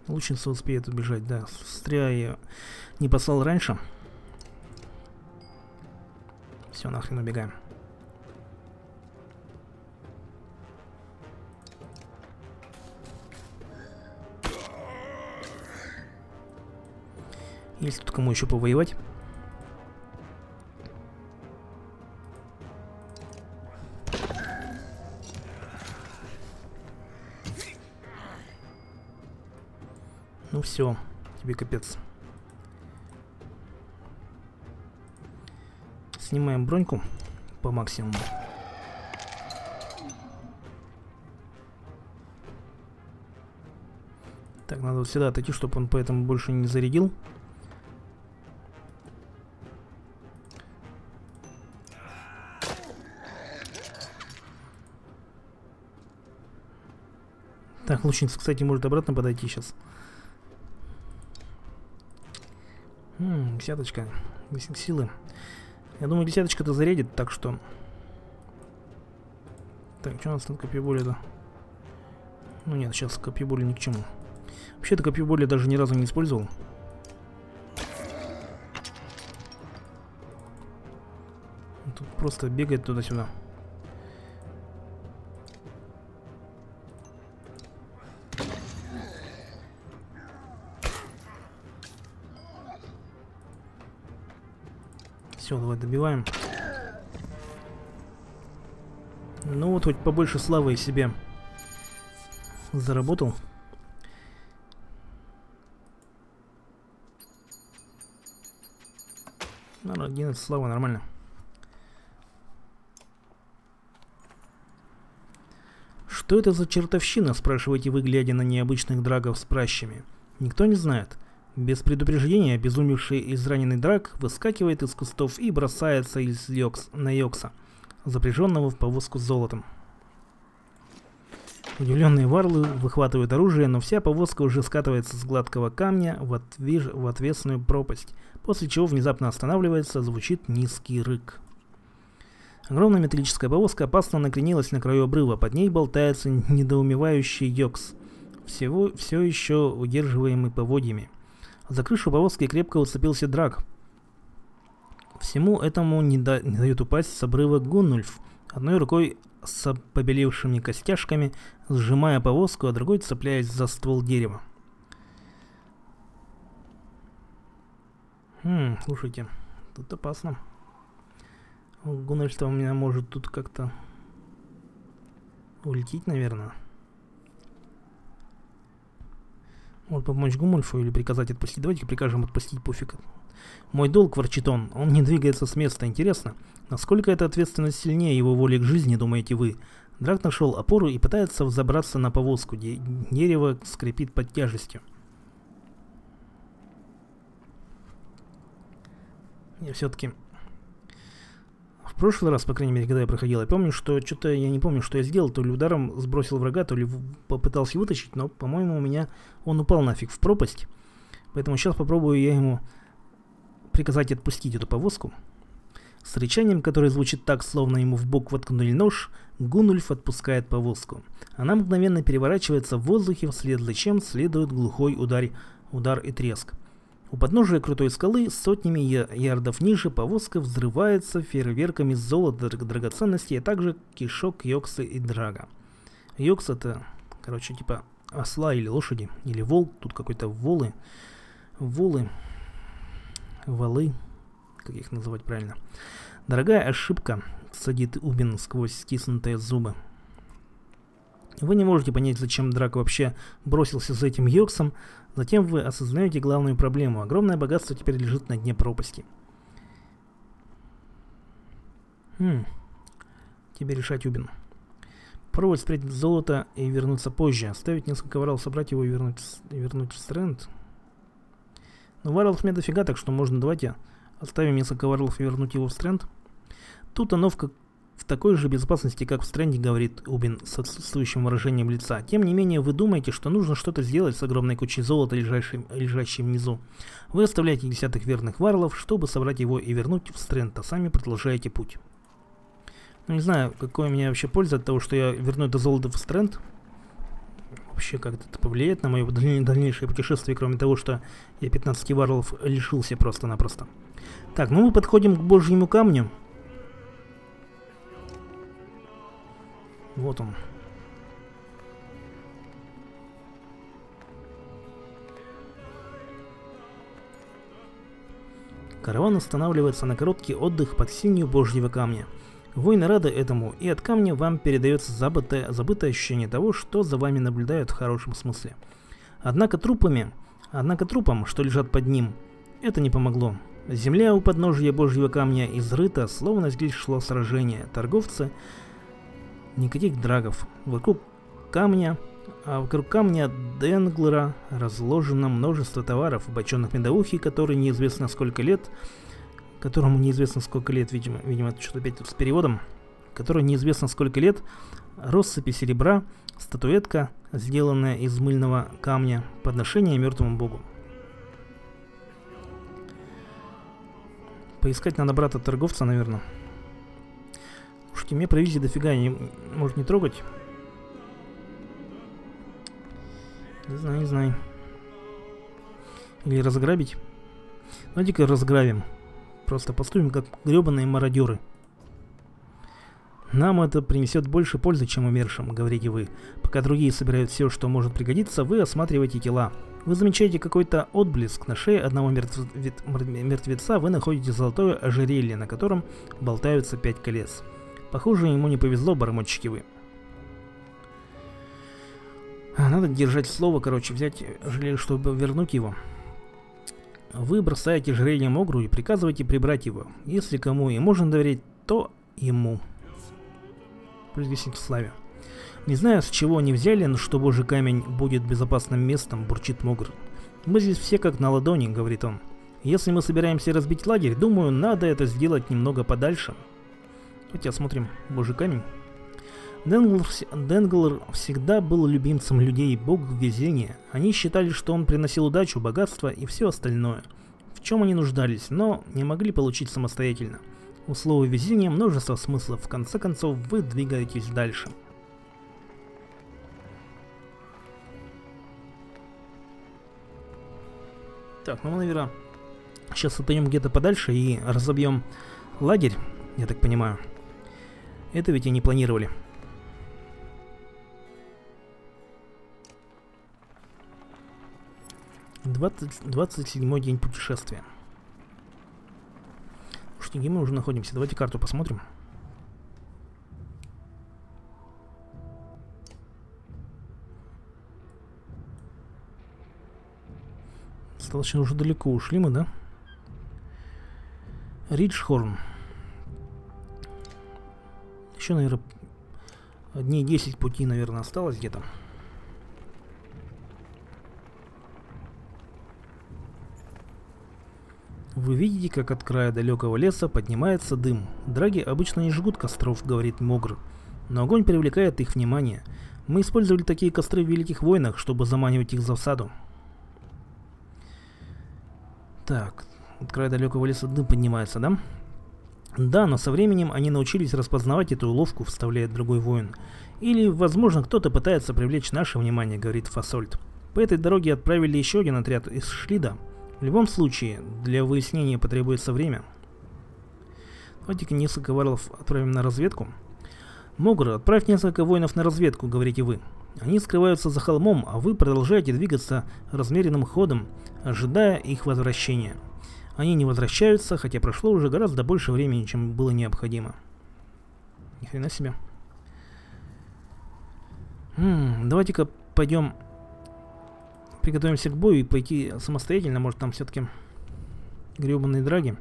Лучница успеет убежать, да. Стря я не послал раньше. Все, нахрен убегаем. Есть тут кому еще повоевать? Ну все, тебе капец. Снимаем броньку по максимуму. Так, надо вот сюда отойти, чтобы он поэтому больше не зарядил. Так, лучница, кстати, может обратно подойти сейчас. М-м, десяточка. Десятка силы. Я думаю, десяточка-то зарядит, так что... Так, что у нас там копьеболи-то? Ну нет, сейчас копьеболи ни к чему. Вообще-то копьеболи даже ни разу не использовал. Тут просто бегает туда-сюда. Все, давай добиваем. Ну вот, хоть побольше славы себе заработал. Наверное, одиннадцать славы, нормально. Что это за чертовщина, спрашиваете вы, глядя на необычных драгов с пращами? Никто не знает. Без предупреждения обезумевший израненный драг выскакивает из кустов и бросается из Йокс, на Йокса, запряженного в повозку с золотом. Удивленные варлы выхватывают оружие, но вся повозка уже скатывается с гладкого камня в, отвеж... в отвесную пропасть, после чего внезапно останавливается, звучит низкий рык. Огромная металлическая повозка опасно накренилась на краю обрыва, под ней болтается недоумевающий Йокс, всего... все еще удерживаемый поводьями. За крышу повозки крепко уцепился драг. Всему этому не, да... не дает упасть с обрыва Гуннульф, одной рукой с побелевшими костяшками, сжимая повозку, а другой цепляясь за ствол дерева. Хм, слушайте, тут опасно. Гуннульф у меня может тут как-то улететь, наверное. Может помочь Гуннульфу или приказать отпустить? Давайте прикажем отпустить, пофиг. Мой долг, ворчит он, он не двигается с места. Интересно, насколько эта ответственность сильнее его воли к жизни, думаете вы? Драк нашел опору и пытается взобраться на повозку. Де дерево скрипит под тяжестью. Я все-таки... В прошлый раз, по крайней мере, когда я проходил, я помню, что что-то я не помню, что я сделал, то ли ударом сбросил врага, то ли попытался вытащить, но, по-моему, у меня он упал нафиг в пропасть. Поэтому сейчас попробую я ему приказать отпустить эту повозку. С рычанием, которое звучит так, словно ему в бок воткнули нож, Гуннульф отпускает повозку. Она мгновенно переворачивается в воздухе, вслед за чем следует глухой удар, удар и треск. У подножия крутой скалы, сотнями ярдов ниже, повозка взрывается фейерверками золота, драгоценностей, а также кишок Йокса и Драга. Йокс — это, короче, типа осла или лошади, или вол. Тут какой-то волы. Волы. Волы. Как их называть правильно? Дорогая ошибка, садит Убин сквозь стиснутые зубы. Вы не можете понять, зачем Драг вообще бросился за этим Йоксом. Затем вы осознаете главную проблему. Огромное богатство теперь лежит на дне пропасти. Хм. Тебе решать, Убин. Попробовать спрятать золото и вернуться позже. Оставить несколько варал, собрать его и вернуть, вернуть в Стрэнд. Но варлов мне дофига, так что можно, давайте оставим несколько варлов и вернуть его в Стрэнд. Тут оно в, как, в такой же безопасности, как в Стрэнде, говорит Убин с отсутствующим выражением лица. Тем не менее, вы думаете, что нужно что-то сделать с огромной кучей золота, лежащей, лежащей внизу. Вы оставляете десяток верных варлов, чтобы собрать его и вернуть в Стрэнд, а сами продолжаете путь. Ну, не знаю, какая у меня вообще польза от того, что я верну это золото в Стрэнд. Вообще, как это повлияет на мое дальнейшее путешествие, кроме того, что я пятнадцати варлов лишился просто-напросто. Так, ну мы подходим к божьему камню. Вот он. Караван останавливается на короткий отдых под сенью божьего камня. Воины рады этому, и от камня вам передается забытое, забытое ощущение того, что за вами наблюдают в хорошем смысле. Однако трупами, однако трупам, что лежат под ним, это не помогло. Земля у подножия божьего камня изрыта, словно здесь шло сражение. Торговцы, никаких драгов. Вокруг камня, а вокруг камня Денглера разложено множество товаров, бочонок медоухи, который неизвестно сколько лет... которому неизвестно сколько лет, видимо, видимо это что-то опять с переводом, который неизвестно сколько лет, россыпи серебра, статуэтка, сделанная из мыльного камня, подношение мертвому богу. Поискать надо брата торговца, наверное. Слушайте, мне провизии дофига, не, может не трогать? Не знаю, не знаю. Или разграбить? Давайте-ка разграбим. Просто поступим как гребаные мародеры. Нам это принесет больше пользы, чем умершим, говорите вы. Пока другие собирают все, что может пригодиться, вы осматриваете тела. Вы замечаете какой-то отблеск на шее одного мертв... мертвеца, вы находите золотое ожерелье, на котором болтаются пять колец. Похоже, ему не повезло, бормочки вы. Надо держать слово, короче, взять ожерелье, чтобы вернуть его. Вы бросаете жрение Могру и приказываете прибрать его. Если кому и можно доверять, то ему. Плюс десять в славе. Не знаю, с чего они взяли, но что божий камень будет безопасным местом, бурчит Могр. Мы здесь все как на ладони, говорит он. Если мы собираемся разбить лагерь, думаю, надо это сделать немного подальше. Давайте осмотрим божий камень. Денглер, Денглер всегда был любимцем людей, бог везения. Они считали, что он приносил удачу, богатство и все остальное, в чем они нуждались, но не могли получить самостоятельно. У слова везения множество смыслов, в конце концов вы двигаетесь дальше. Так, ну мы, наверное, сейчас отойдем где-то подальше и разобьем лагерь, я так понимаю. Это ведь и не планировали. двадцать седьмой день путешествия. Уж где мы уже находимся? Давайте карту посмотрим. Достаточно уже далеко ушли мы, да? Риджхорн. Еще, наверное, дней десять пути, наверное, осталось где-то. Вы видите, как от края далекого леса поднимается дым. Драги обычно не жгут костров, говорит Могр, но огонь привлекает их внимание. Мы использовали такие костры в Великих Войнах, чтобы заманивать их в засаду. Так, от края далекого леса дым поднимается, да? Да, но со временем они научились распознавать эту уловку, вставляет другой воин. Или, возможно, кто-то пытается привлечь наше внимание, говорит Фасольт. По этой дороге отправили еще один отряд из Шлида. В любом случае, для выяснения потребуется время. Давайте-ка несколько варлов отправим на разведку. Могр, отправь несколько воинов на разведку, говорите вы. Они скрываются за холмом, а вы продолжаете двигаться размеренным ходом, ожидая их возвращения. Они не возвращаются, хотя прошло уже гораздо больше времени, чем было необходимо. Ни хрена себе. Давайте-ка пойдем... Приготовимся к бою и пойти самостоятельно, может там все-таки гребаные драги.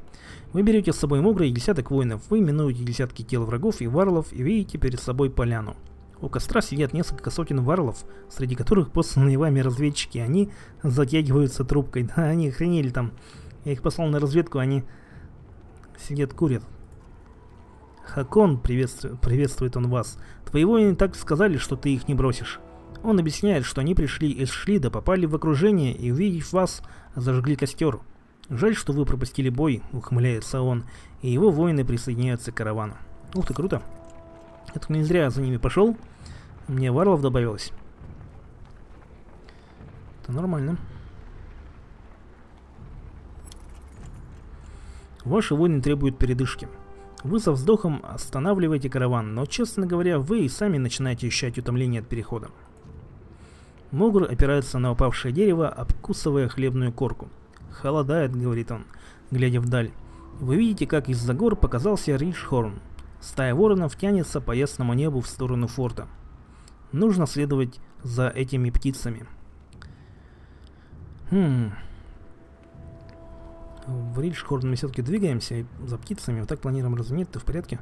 Вы берете с собой Могра и десяток воинов, вы минуете десятки тел врагов и варлов и видите перед собой поляну. У костра сидят несколько сотен варлов, среди которых посланные вами разведчики, они затягиваются трубкой. Да, они охренели там. Я их послал на разведку, они сидят курят. Хакон, приветствует, приветствует он вас. Твои воины так сказали, что ты их не бросишь. Он объясняет, что они пришли из Шлида, попали в окружение и, увидев вас, зажгли костер. Жаль, что вы пропустили бой, ухмыляется он, и его воины присоединяются к каравану. Ух ты, круто. Я так не зря за ними пошел. Мне варлов добавилось. Это нормально. Ваши воины требуют передышки. Вы со вздохом останавливаете караван, но, честно говоря, вы и сами начинаете ощущать утомление от перехода. Могр опирается на упавшее дерево, обкусывая хлебную корку. «Холодает», — говорит он, глядя вдаль. Вы видите, как из-за гор показался Риджхорн. Стая воронов тянется по ясному небу в сторону форта. Нужно следовать за этими птицами. Хм. В Риджхорн мы все-таки двигаемся и за птицами. Вот так планируем разуметь, ты в порядке?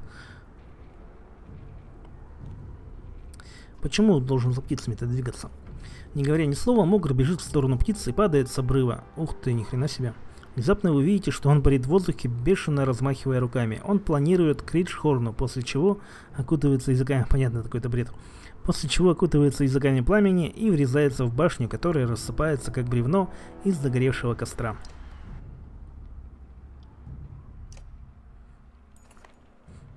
Почему должен за птицами-то двигаться? Не говоря ни слова, Могр бежит в сторону птицы и падает с обрыва. Ух ты, ни хрена себе. Внезапно вы видите, что он парит в воздухе, бешено размахивая руками. Он планирует к Риджхорну, после чего окутывается языками... Понятно, какой-то бред. После чего окутывается языками пламени и врезается в башню, которая рассыпается, как бревно, из загоревшего костра.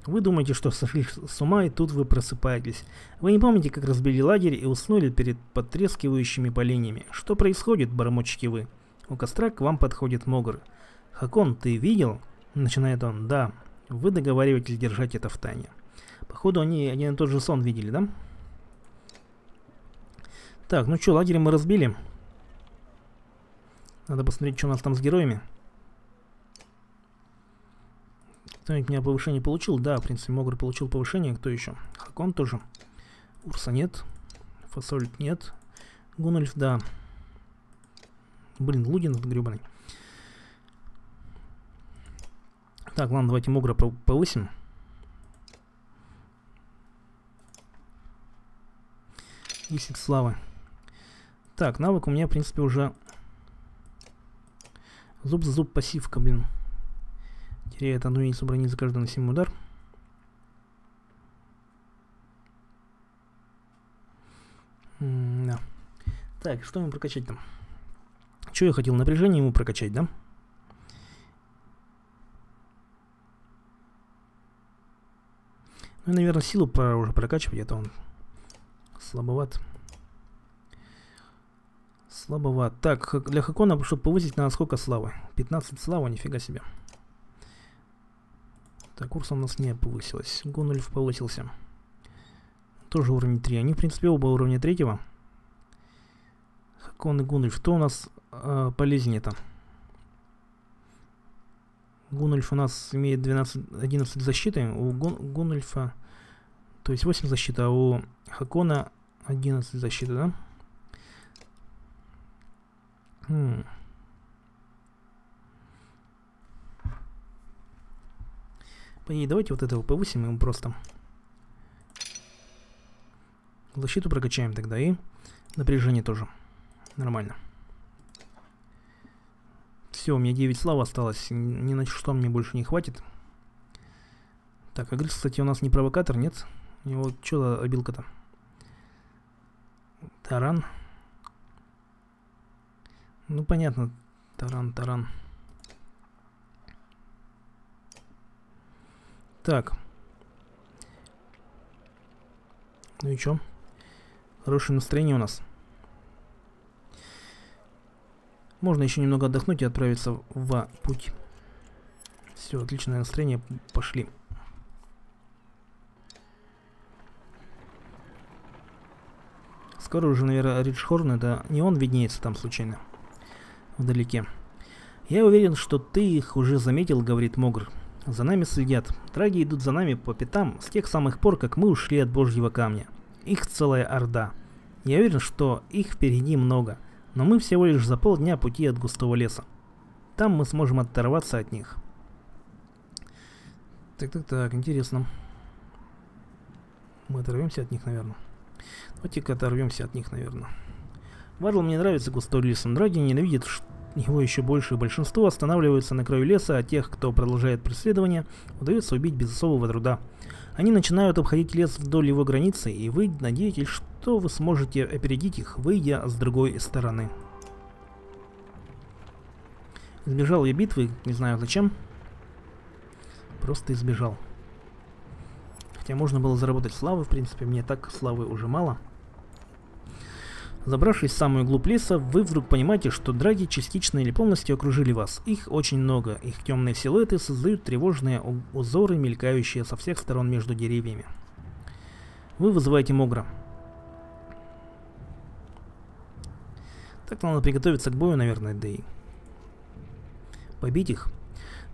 Вы думаете, что сошли с ума, и тут вы просыпаетесь. Вы не помните, как разбили лагерь и уснули перед потрескивающими поленьями. Что происходит, бормочете вы? У костра к вам подходит Могр. «Хакон, ты видел?» – начинает он. «Да». Вы договариваетесь держать это в тайне. Походу, они один и тот же сон видели, да? Так, ну что, лагерь мы разбили. Надо посмотреть, что у нас там с героями. Кто-нибудь у меня повышение получил? Да, в принципе, Могр получил повышение. Кто еще? Хакон тоже. Урса нет. Фасольт нет. Гуннульф, да. Блин, Лудин гребаный. Так, ладно, давайте Могра повысим. десять славы. Так, навык у меня, в принципе, уже... Зуб за зуб пассивка, блин. Теряет одну единицу брони за каждый наносимый удар. М-да. Так, что ему прокачать там? Что я хотел? Напряжение ему прокачать, да? Ну, и, наверное, силу пора уже прокачивать, а то он слабоват. Слабоват. Так, для Хакона, чтобы повысить, надо сколько славы? пятнадцать славы, нифига себе. Так, курс у нас не повысилось. Гуннульф повысился. Тоже уровень три. Они, в принципе, оба уровня третьего. Хакон и Гуннульф. Кто у нас э, полезнее-то? Гуннульф у нас имеет двенадцать, одиннадцать защиты. У Гун, Гуннульфа, то есть восемь защиты, а у Хакона одиннадцать защиты, да? Хм. И давайте вот этого повысим ему просто. Защиту прокачаем тогда и напряжение тоже. Нормально. Все, у меня девять славы осталось. Ни на что мне больше не хватит. Так, а Грис, кстати, у нас не провокатор, нет? У него что за обилка-то? Таран. Ну, понятно. Таран, таран. Так. Ну и чё? Хорошее настроение у нас. Можно еще немного отдохнуть и отправиться в путь. Все, отличное настроение. Пошли. Скоро уже, наверное, Риджхорн, это не он виднеется там случайно. Вдалеке. Я уверен, что ты их уже заметил, говорит Могр. За нами следят. Драги идут за нами по пятам с тех самых пор, как мы ушли от Божьего камня. Их целая орда. Я уверен, что их впереди много, но мы всего лишь за полдня пути от густого леса. Там мы сможем оторваться от них. Так-так-так, интересно. Мы оторвемся от них, наверное. Давайте-ка оторвемся от них, наверное. Варл мне нравится густой лес. Драги ненавидят, что... Его еще больше большинство останавливаются на краю леса, а тех, кто продолжает преследование, удается убить без особого труда. Они начинают обходить лес вдоль его границы, и вы надеетесь, что вы сможете опередить их, выйдя с другой стороны. Избежал я битвы, не знаю зачем. Просто избежал. Хотя можно было заработать славы, в принципе, мне так славы уже мало. Забравшись в самую глубь леса, вы вдруг понимаете, что драги частично или полностью окружили вас. Их очень много. Их темные силуэты создают тревожные узоры, мелькающие со всех сторон между деревьями. Вы вызываете Могра. Так надо приготовиться к бою, наверное, да и побить их.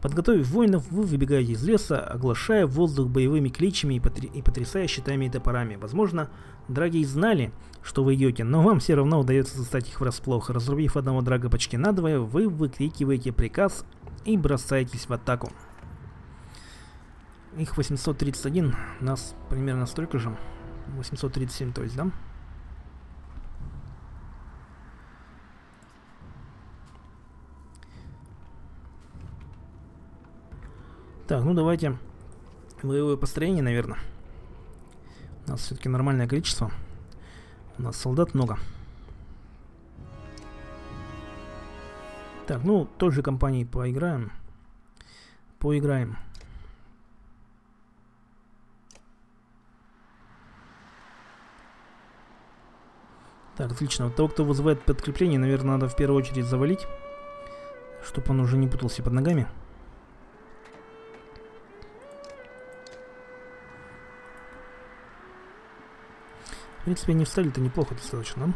Подготовив воинов, вы выбегаете из леса, оглашая воздух боевыми кличами и, потр... и потрясая щитами и топорами. Возможно, драги знали, что вы идете, но вам все равно удается застать их врасплох. Разрубив одного драга почти надвое, вы выкрикиваете приказ и бросаетесь в атаку. Их восемьсот тридцать один, нас примерно столько же. восемьсот тридцать семь, то есть, да? Так, ну давайте боевое построение, наверное. У нас все-таки нормальное количество. У нас солдат много. Так, ну той же компанией поиграем. Поиграем. Так, отлично. Вот того, кто вызывает подкрепление, наверное, надо в первую очередь завалить, чтобы он уже не путался под ногами. В принципе, они встали-то неплохо достаточно,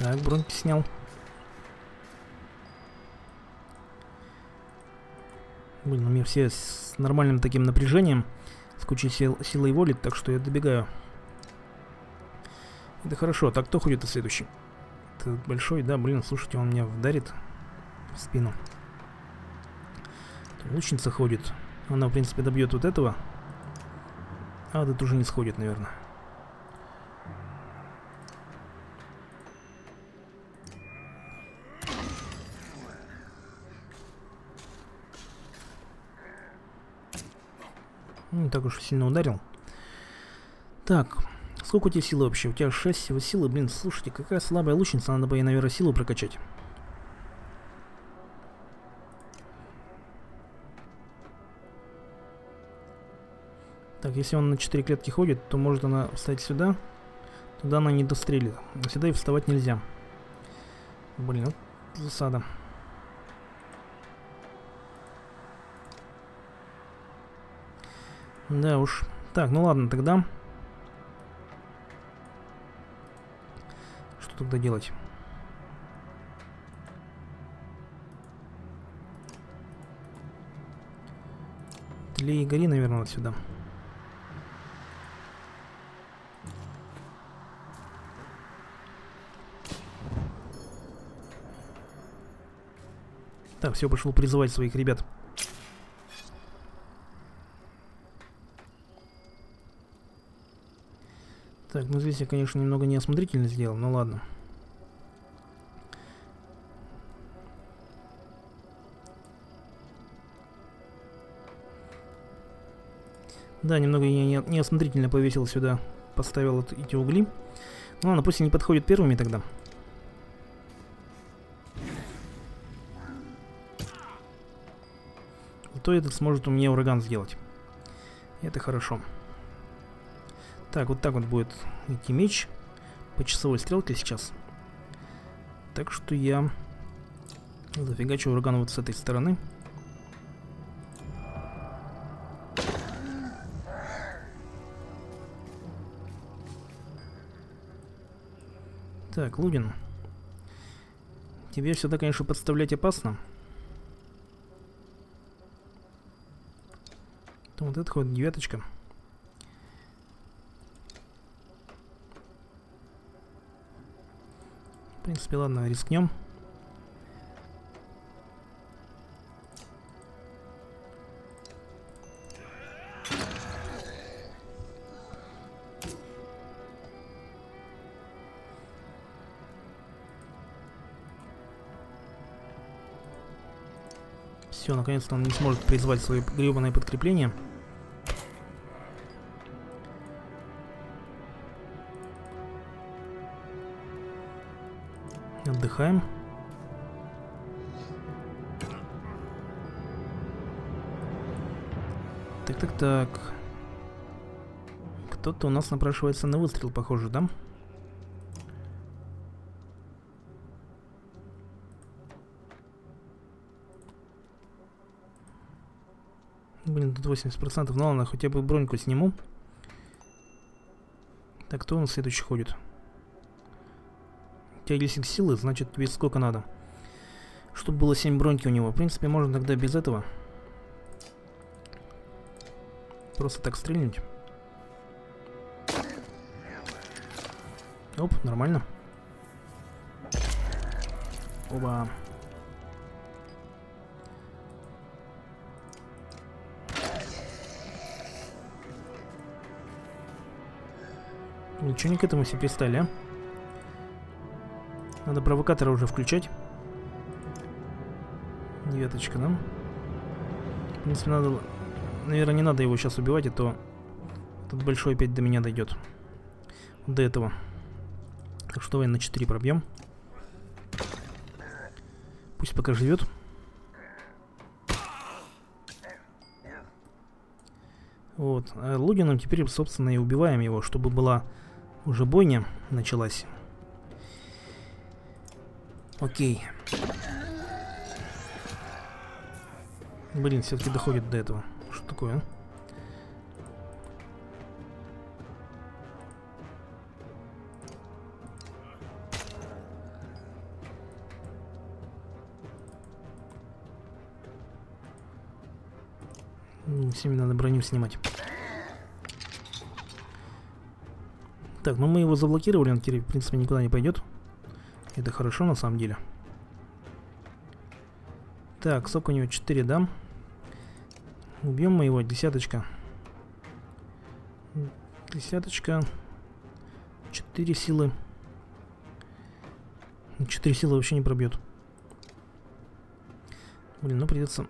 да? Так, бронки снял. Блин, у меня все с нормальным таким напряжением, с кучей сил, силы и воли, так что я добегаю. Это хорошо. Так, кто ходит-то следующий? Это большой, да, блин, слушайте, он меня вдарит в спину. Лучница ходит. Она, в принципе, добьет вот этого. А этот уже не сходит, наверное. Не так уж сильно ударил. Так, сколько у тебя силы вообще? У тебя шесть всего силы. Блин, слушайте, какая слабая лучница. Надо бы ей, наверное, силу прокачать. Так, если он на четыре клетки ходит, то может она встать сюда. Туда она не дострелит. Сюда и вставать нельзя. Блин, вот засада. Да уж. Так, ну ладно, тогда. Что тогда делать? Тлей и гори, наверное, вот сюда. Так, все, пошел призывать своих ребят. Так, ну здесь я, конечно, немного неосмотрительно сделал, но ладно. Да, немного я неосмотрительно повесил сюда, поставил вот эти угли. Ну ладно, пусть они подходят первыми тогда. И то этот сможет у меня ураган сделать. Это хорошо. Так, вот так вот будет идти меч по часовой стрелке сейчас. Так что я зафигачу ураган вот с этой стороны. Так, Лудин. Тебе сюда, конечно, подставлять опасно. Там вот это вот девяточка. В принципе, ладно, рискнем. Все, наконец-то он не сможет призвать свои гребаные подкрепления. Отдыхаем. Так, так, так. Кто-то у нас напрашивается на выстрел, похоже, да? Блин, тут восемьдесят процентов. Ну ладно, хотя бы броньку сниму. Так, кто у нас следующий ходит? У тебя десять силы, значит тебе сколько надо. Чтобы было семь броньки у него. В принципе, можно тогда без этого. Просто так стрельнуть. Оп, нормально. Оба. Ничего не к этому себе стали, а? Надо провокатора уже включать. Девяточка нам. В принципе, надо... Наверное, не надо его сейчас убивать, а то этот большой опять до меня дойдет. До этого. Так что давай на четыре пробьем. Пусть пока живет. Вот. А Лудином теперь, собственно, и убиваем его, чтобы была уже бойня началась. Окей. Блин, все-таки доходит до этого. Что такое? Всеми надо броню снимать. Так, ну мы его заблокировали, он теперь, в принципе, никуда не пойдет. Это хорошо, на самом деле. Так, сколько у него? четыре, да? Убьем мы его, десяточка. Десяточка. четыре силы. четыре силы вообще не пробьет. Блин, ну придется...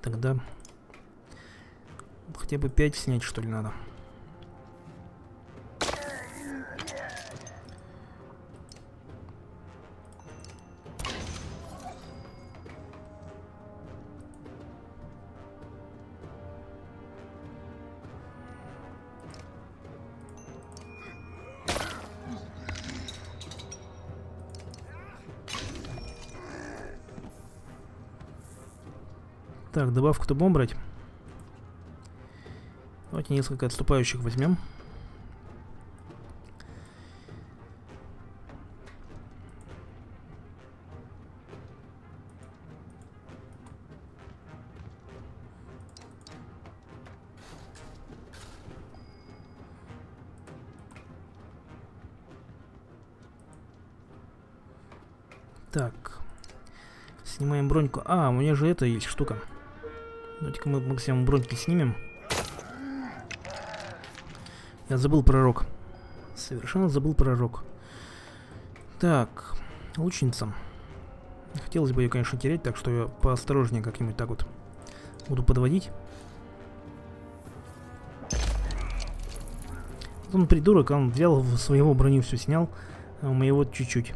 Тогда... Хотя бы пять снять, что ли, надо. Так, добавку-то будем брать. Давайте несколько отступающих возьмем. Так. Снимаем броньку. А, у меня же это есть штука. Давайте-ка мы максимум броньки снимем. Я забыл пророк. Совершенно забыл пророк. Так, лучница. Хотелось бы ее, конечно, терять, так что я поосторожнее как-нибудь так вот буду подводить. Он придурок, он взял в своего броню, все снял, а у моего чуть-чуть.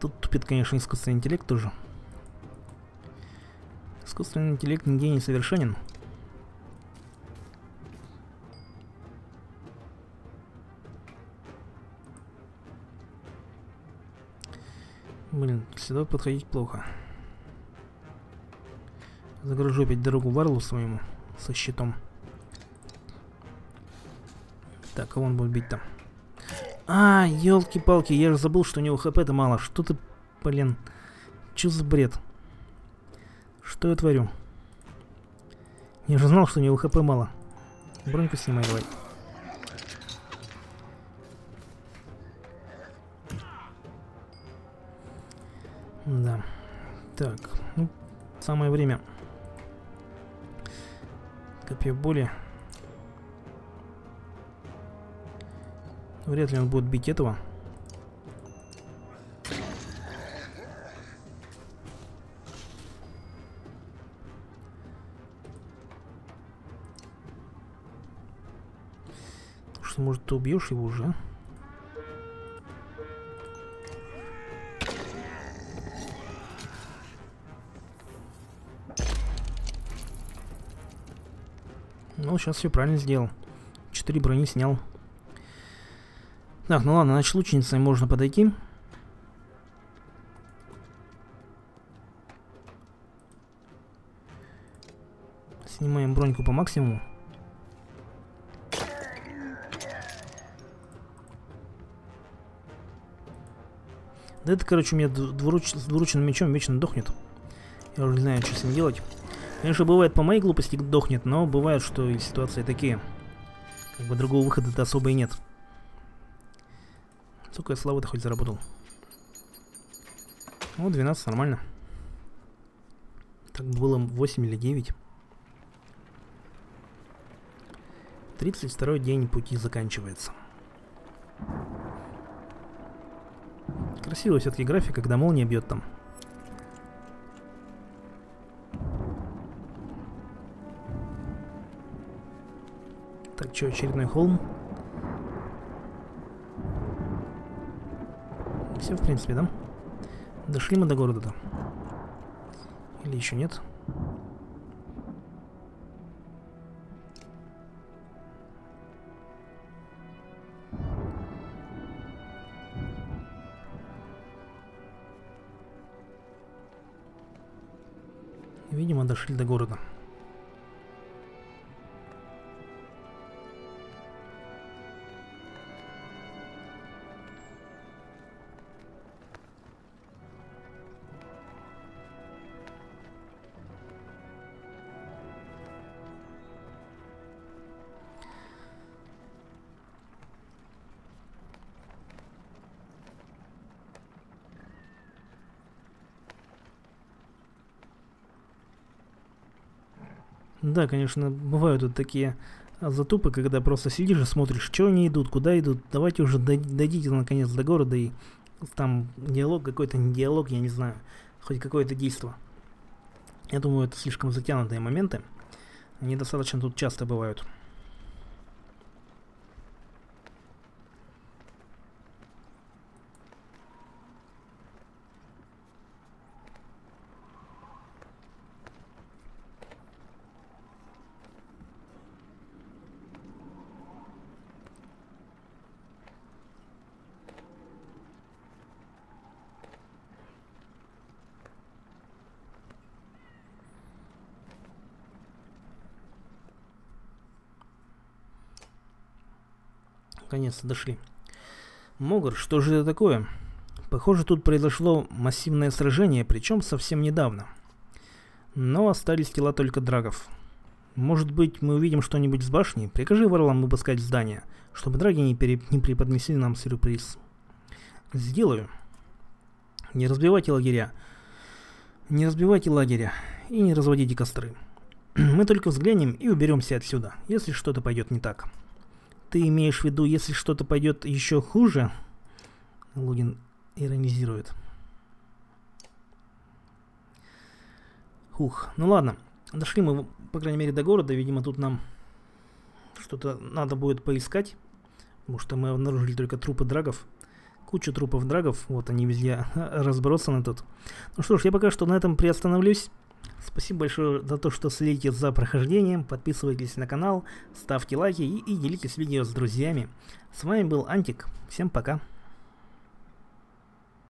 Тут тупит, конечно, искусственный интеллект тоже. Искусственный интеллект нигде не совершенен. Блин, сюда подходить плохо. Загружу опять дорогу Варлу своему со щитом. Так, кого он будет бить-то? А, елки-палки, я же забыл, что у него хп-то мало. Что ты, блин, че за бред? Что я творю? Я же знал, что у него хп мало. Броньку снимай, давай. Да. Так. Ну, самое время. Копье боли. Вряд ли он будет бить этого. Сейчас, может, ты убьешь его уже? Ну, сейчас все правильно сделал. Четыре брони снял. Так, ну ладно, значит, лучницей можно подойти. Снимаем броньку по максимуму. Да это, короче, у меня двуруч... с двуручным мечом вечно дохнет. Я уже не знаю, что с ним делать. Конечно, бывает по моей глупости дохнет, но бывает, что и ситуации такие. Как бы другого выхода-то особо и нет. Сколько я славы-то хоть заработал? Ну, двенадцать, нормально. Так было восемь или девять. тридцать второй день пути заканчивается. Красивая все-таки графика, когда молния бьет там. Так, что, очередной холм? Все, в принципе, да? Дошли мы до города-то? Или еще нет? Видимо, дошли до города. Да, конечно, бывают вот такие затупы, когда просто сидишь и смотришь, что они идут, куда идут. Давайте уже дойдите наконец до города, и там диалог какой-то, не диалог, я не знаю, хоть какое-то действо. Я думаю, это слишком затянутые моменты. Они достаточно тут часто бывают. Наконец-то дошли. Могр, что же это такое? Похоже, тут произошло массивное сражение, причем совсем недавно. Но остались тела только драгов. Может быть, мы увидим что-нибудь с башни? Прикажи варлам выпускать здание, чтобы драги не, пере... не преподнесли нам сюрприз. Сделаю. Не разбивайте лагеря. Не разбивайте лагеря и не разводите костры. Мы только взглянем и уберемся отсюда, если что-то пойдет не так. Ты имеешь в виду, если что-то пойдет еще хуже? Лудин иронизирует. Хух, ну ладно. Дошли мы, по крайней мере, до города. Видимо, тут нам что-то надо будет поискать. Потому что мы обнаружили только трупы драгов. Кучу трупов драгов. Вот они везде разбросаны тут. Ну что ж, я пока что на этом приостановлюсь. Спасибо большое за то, что следите за прохождением, подписывайтесь на канал, ставьте лайки и, и делитесь видео с друзьями. С вами был Антик, всем пока.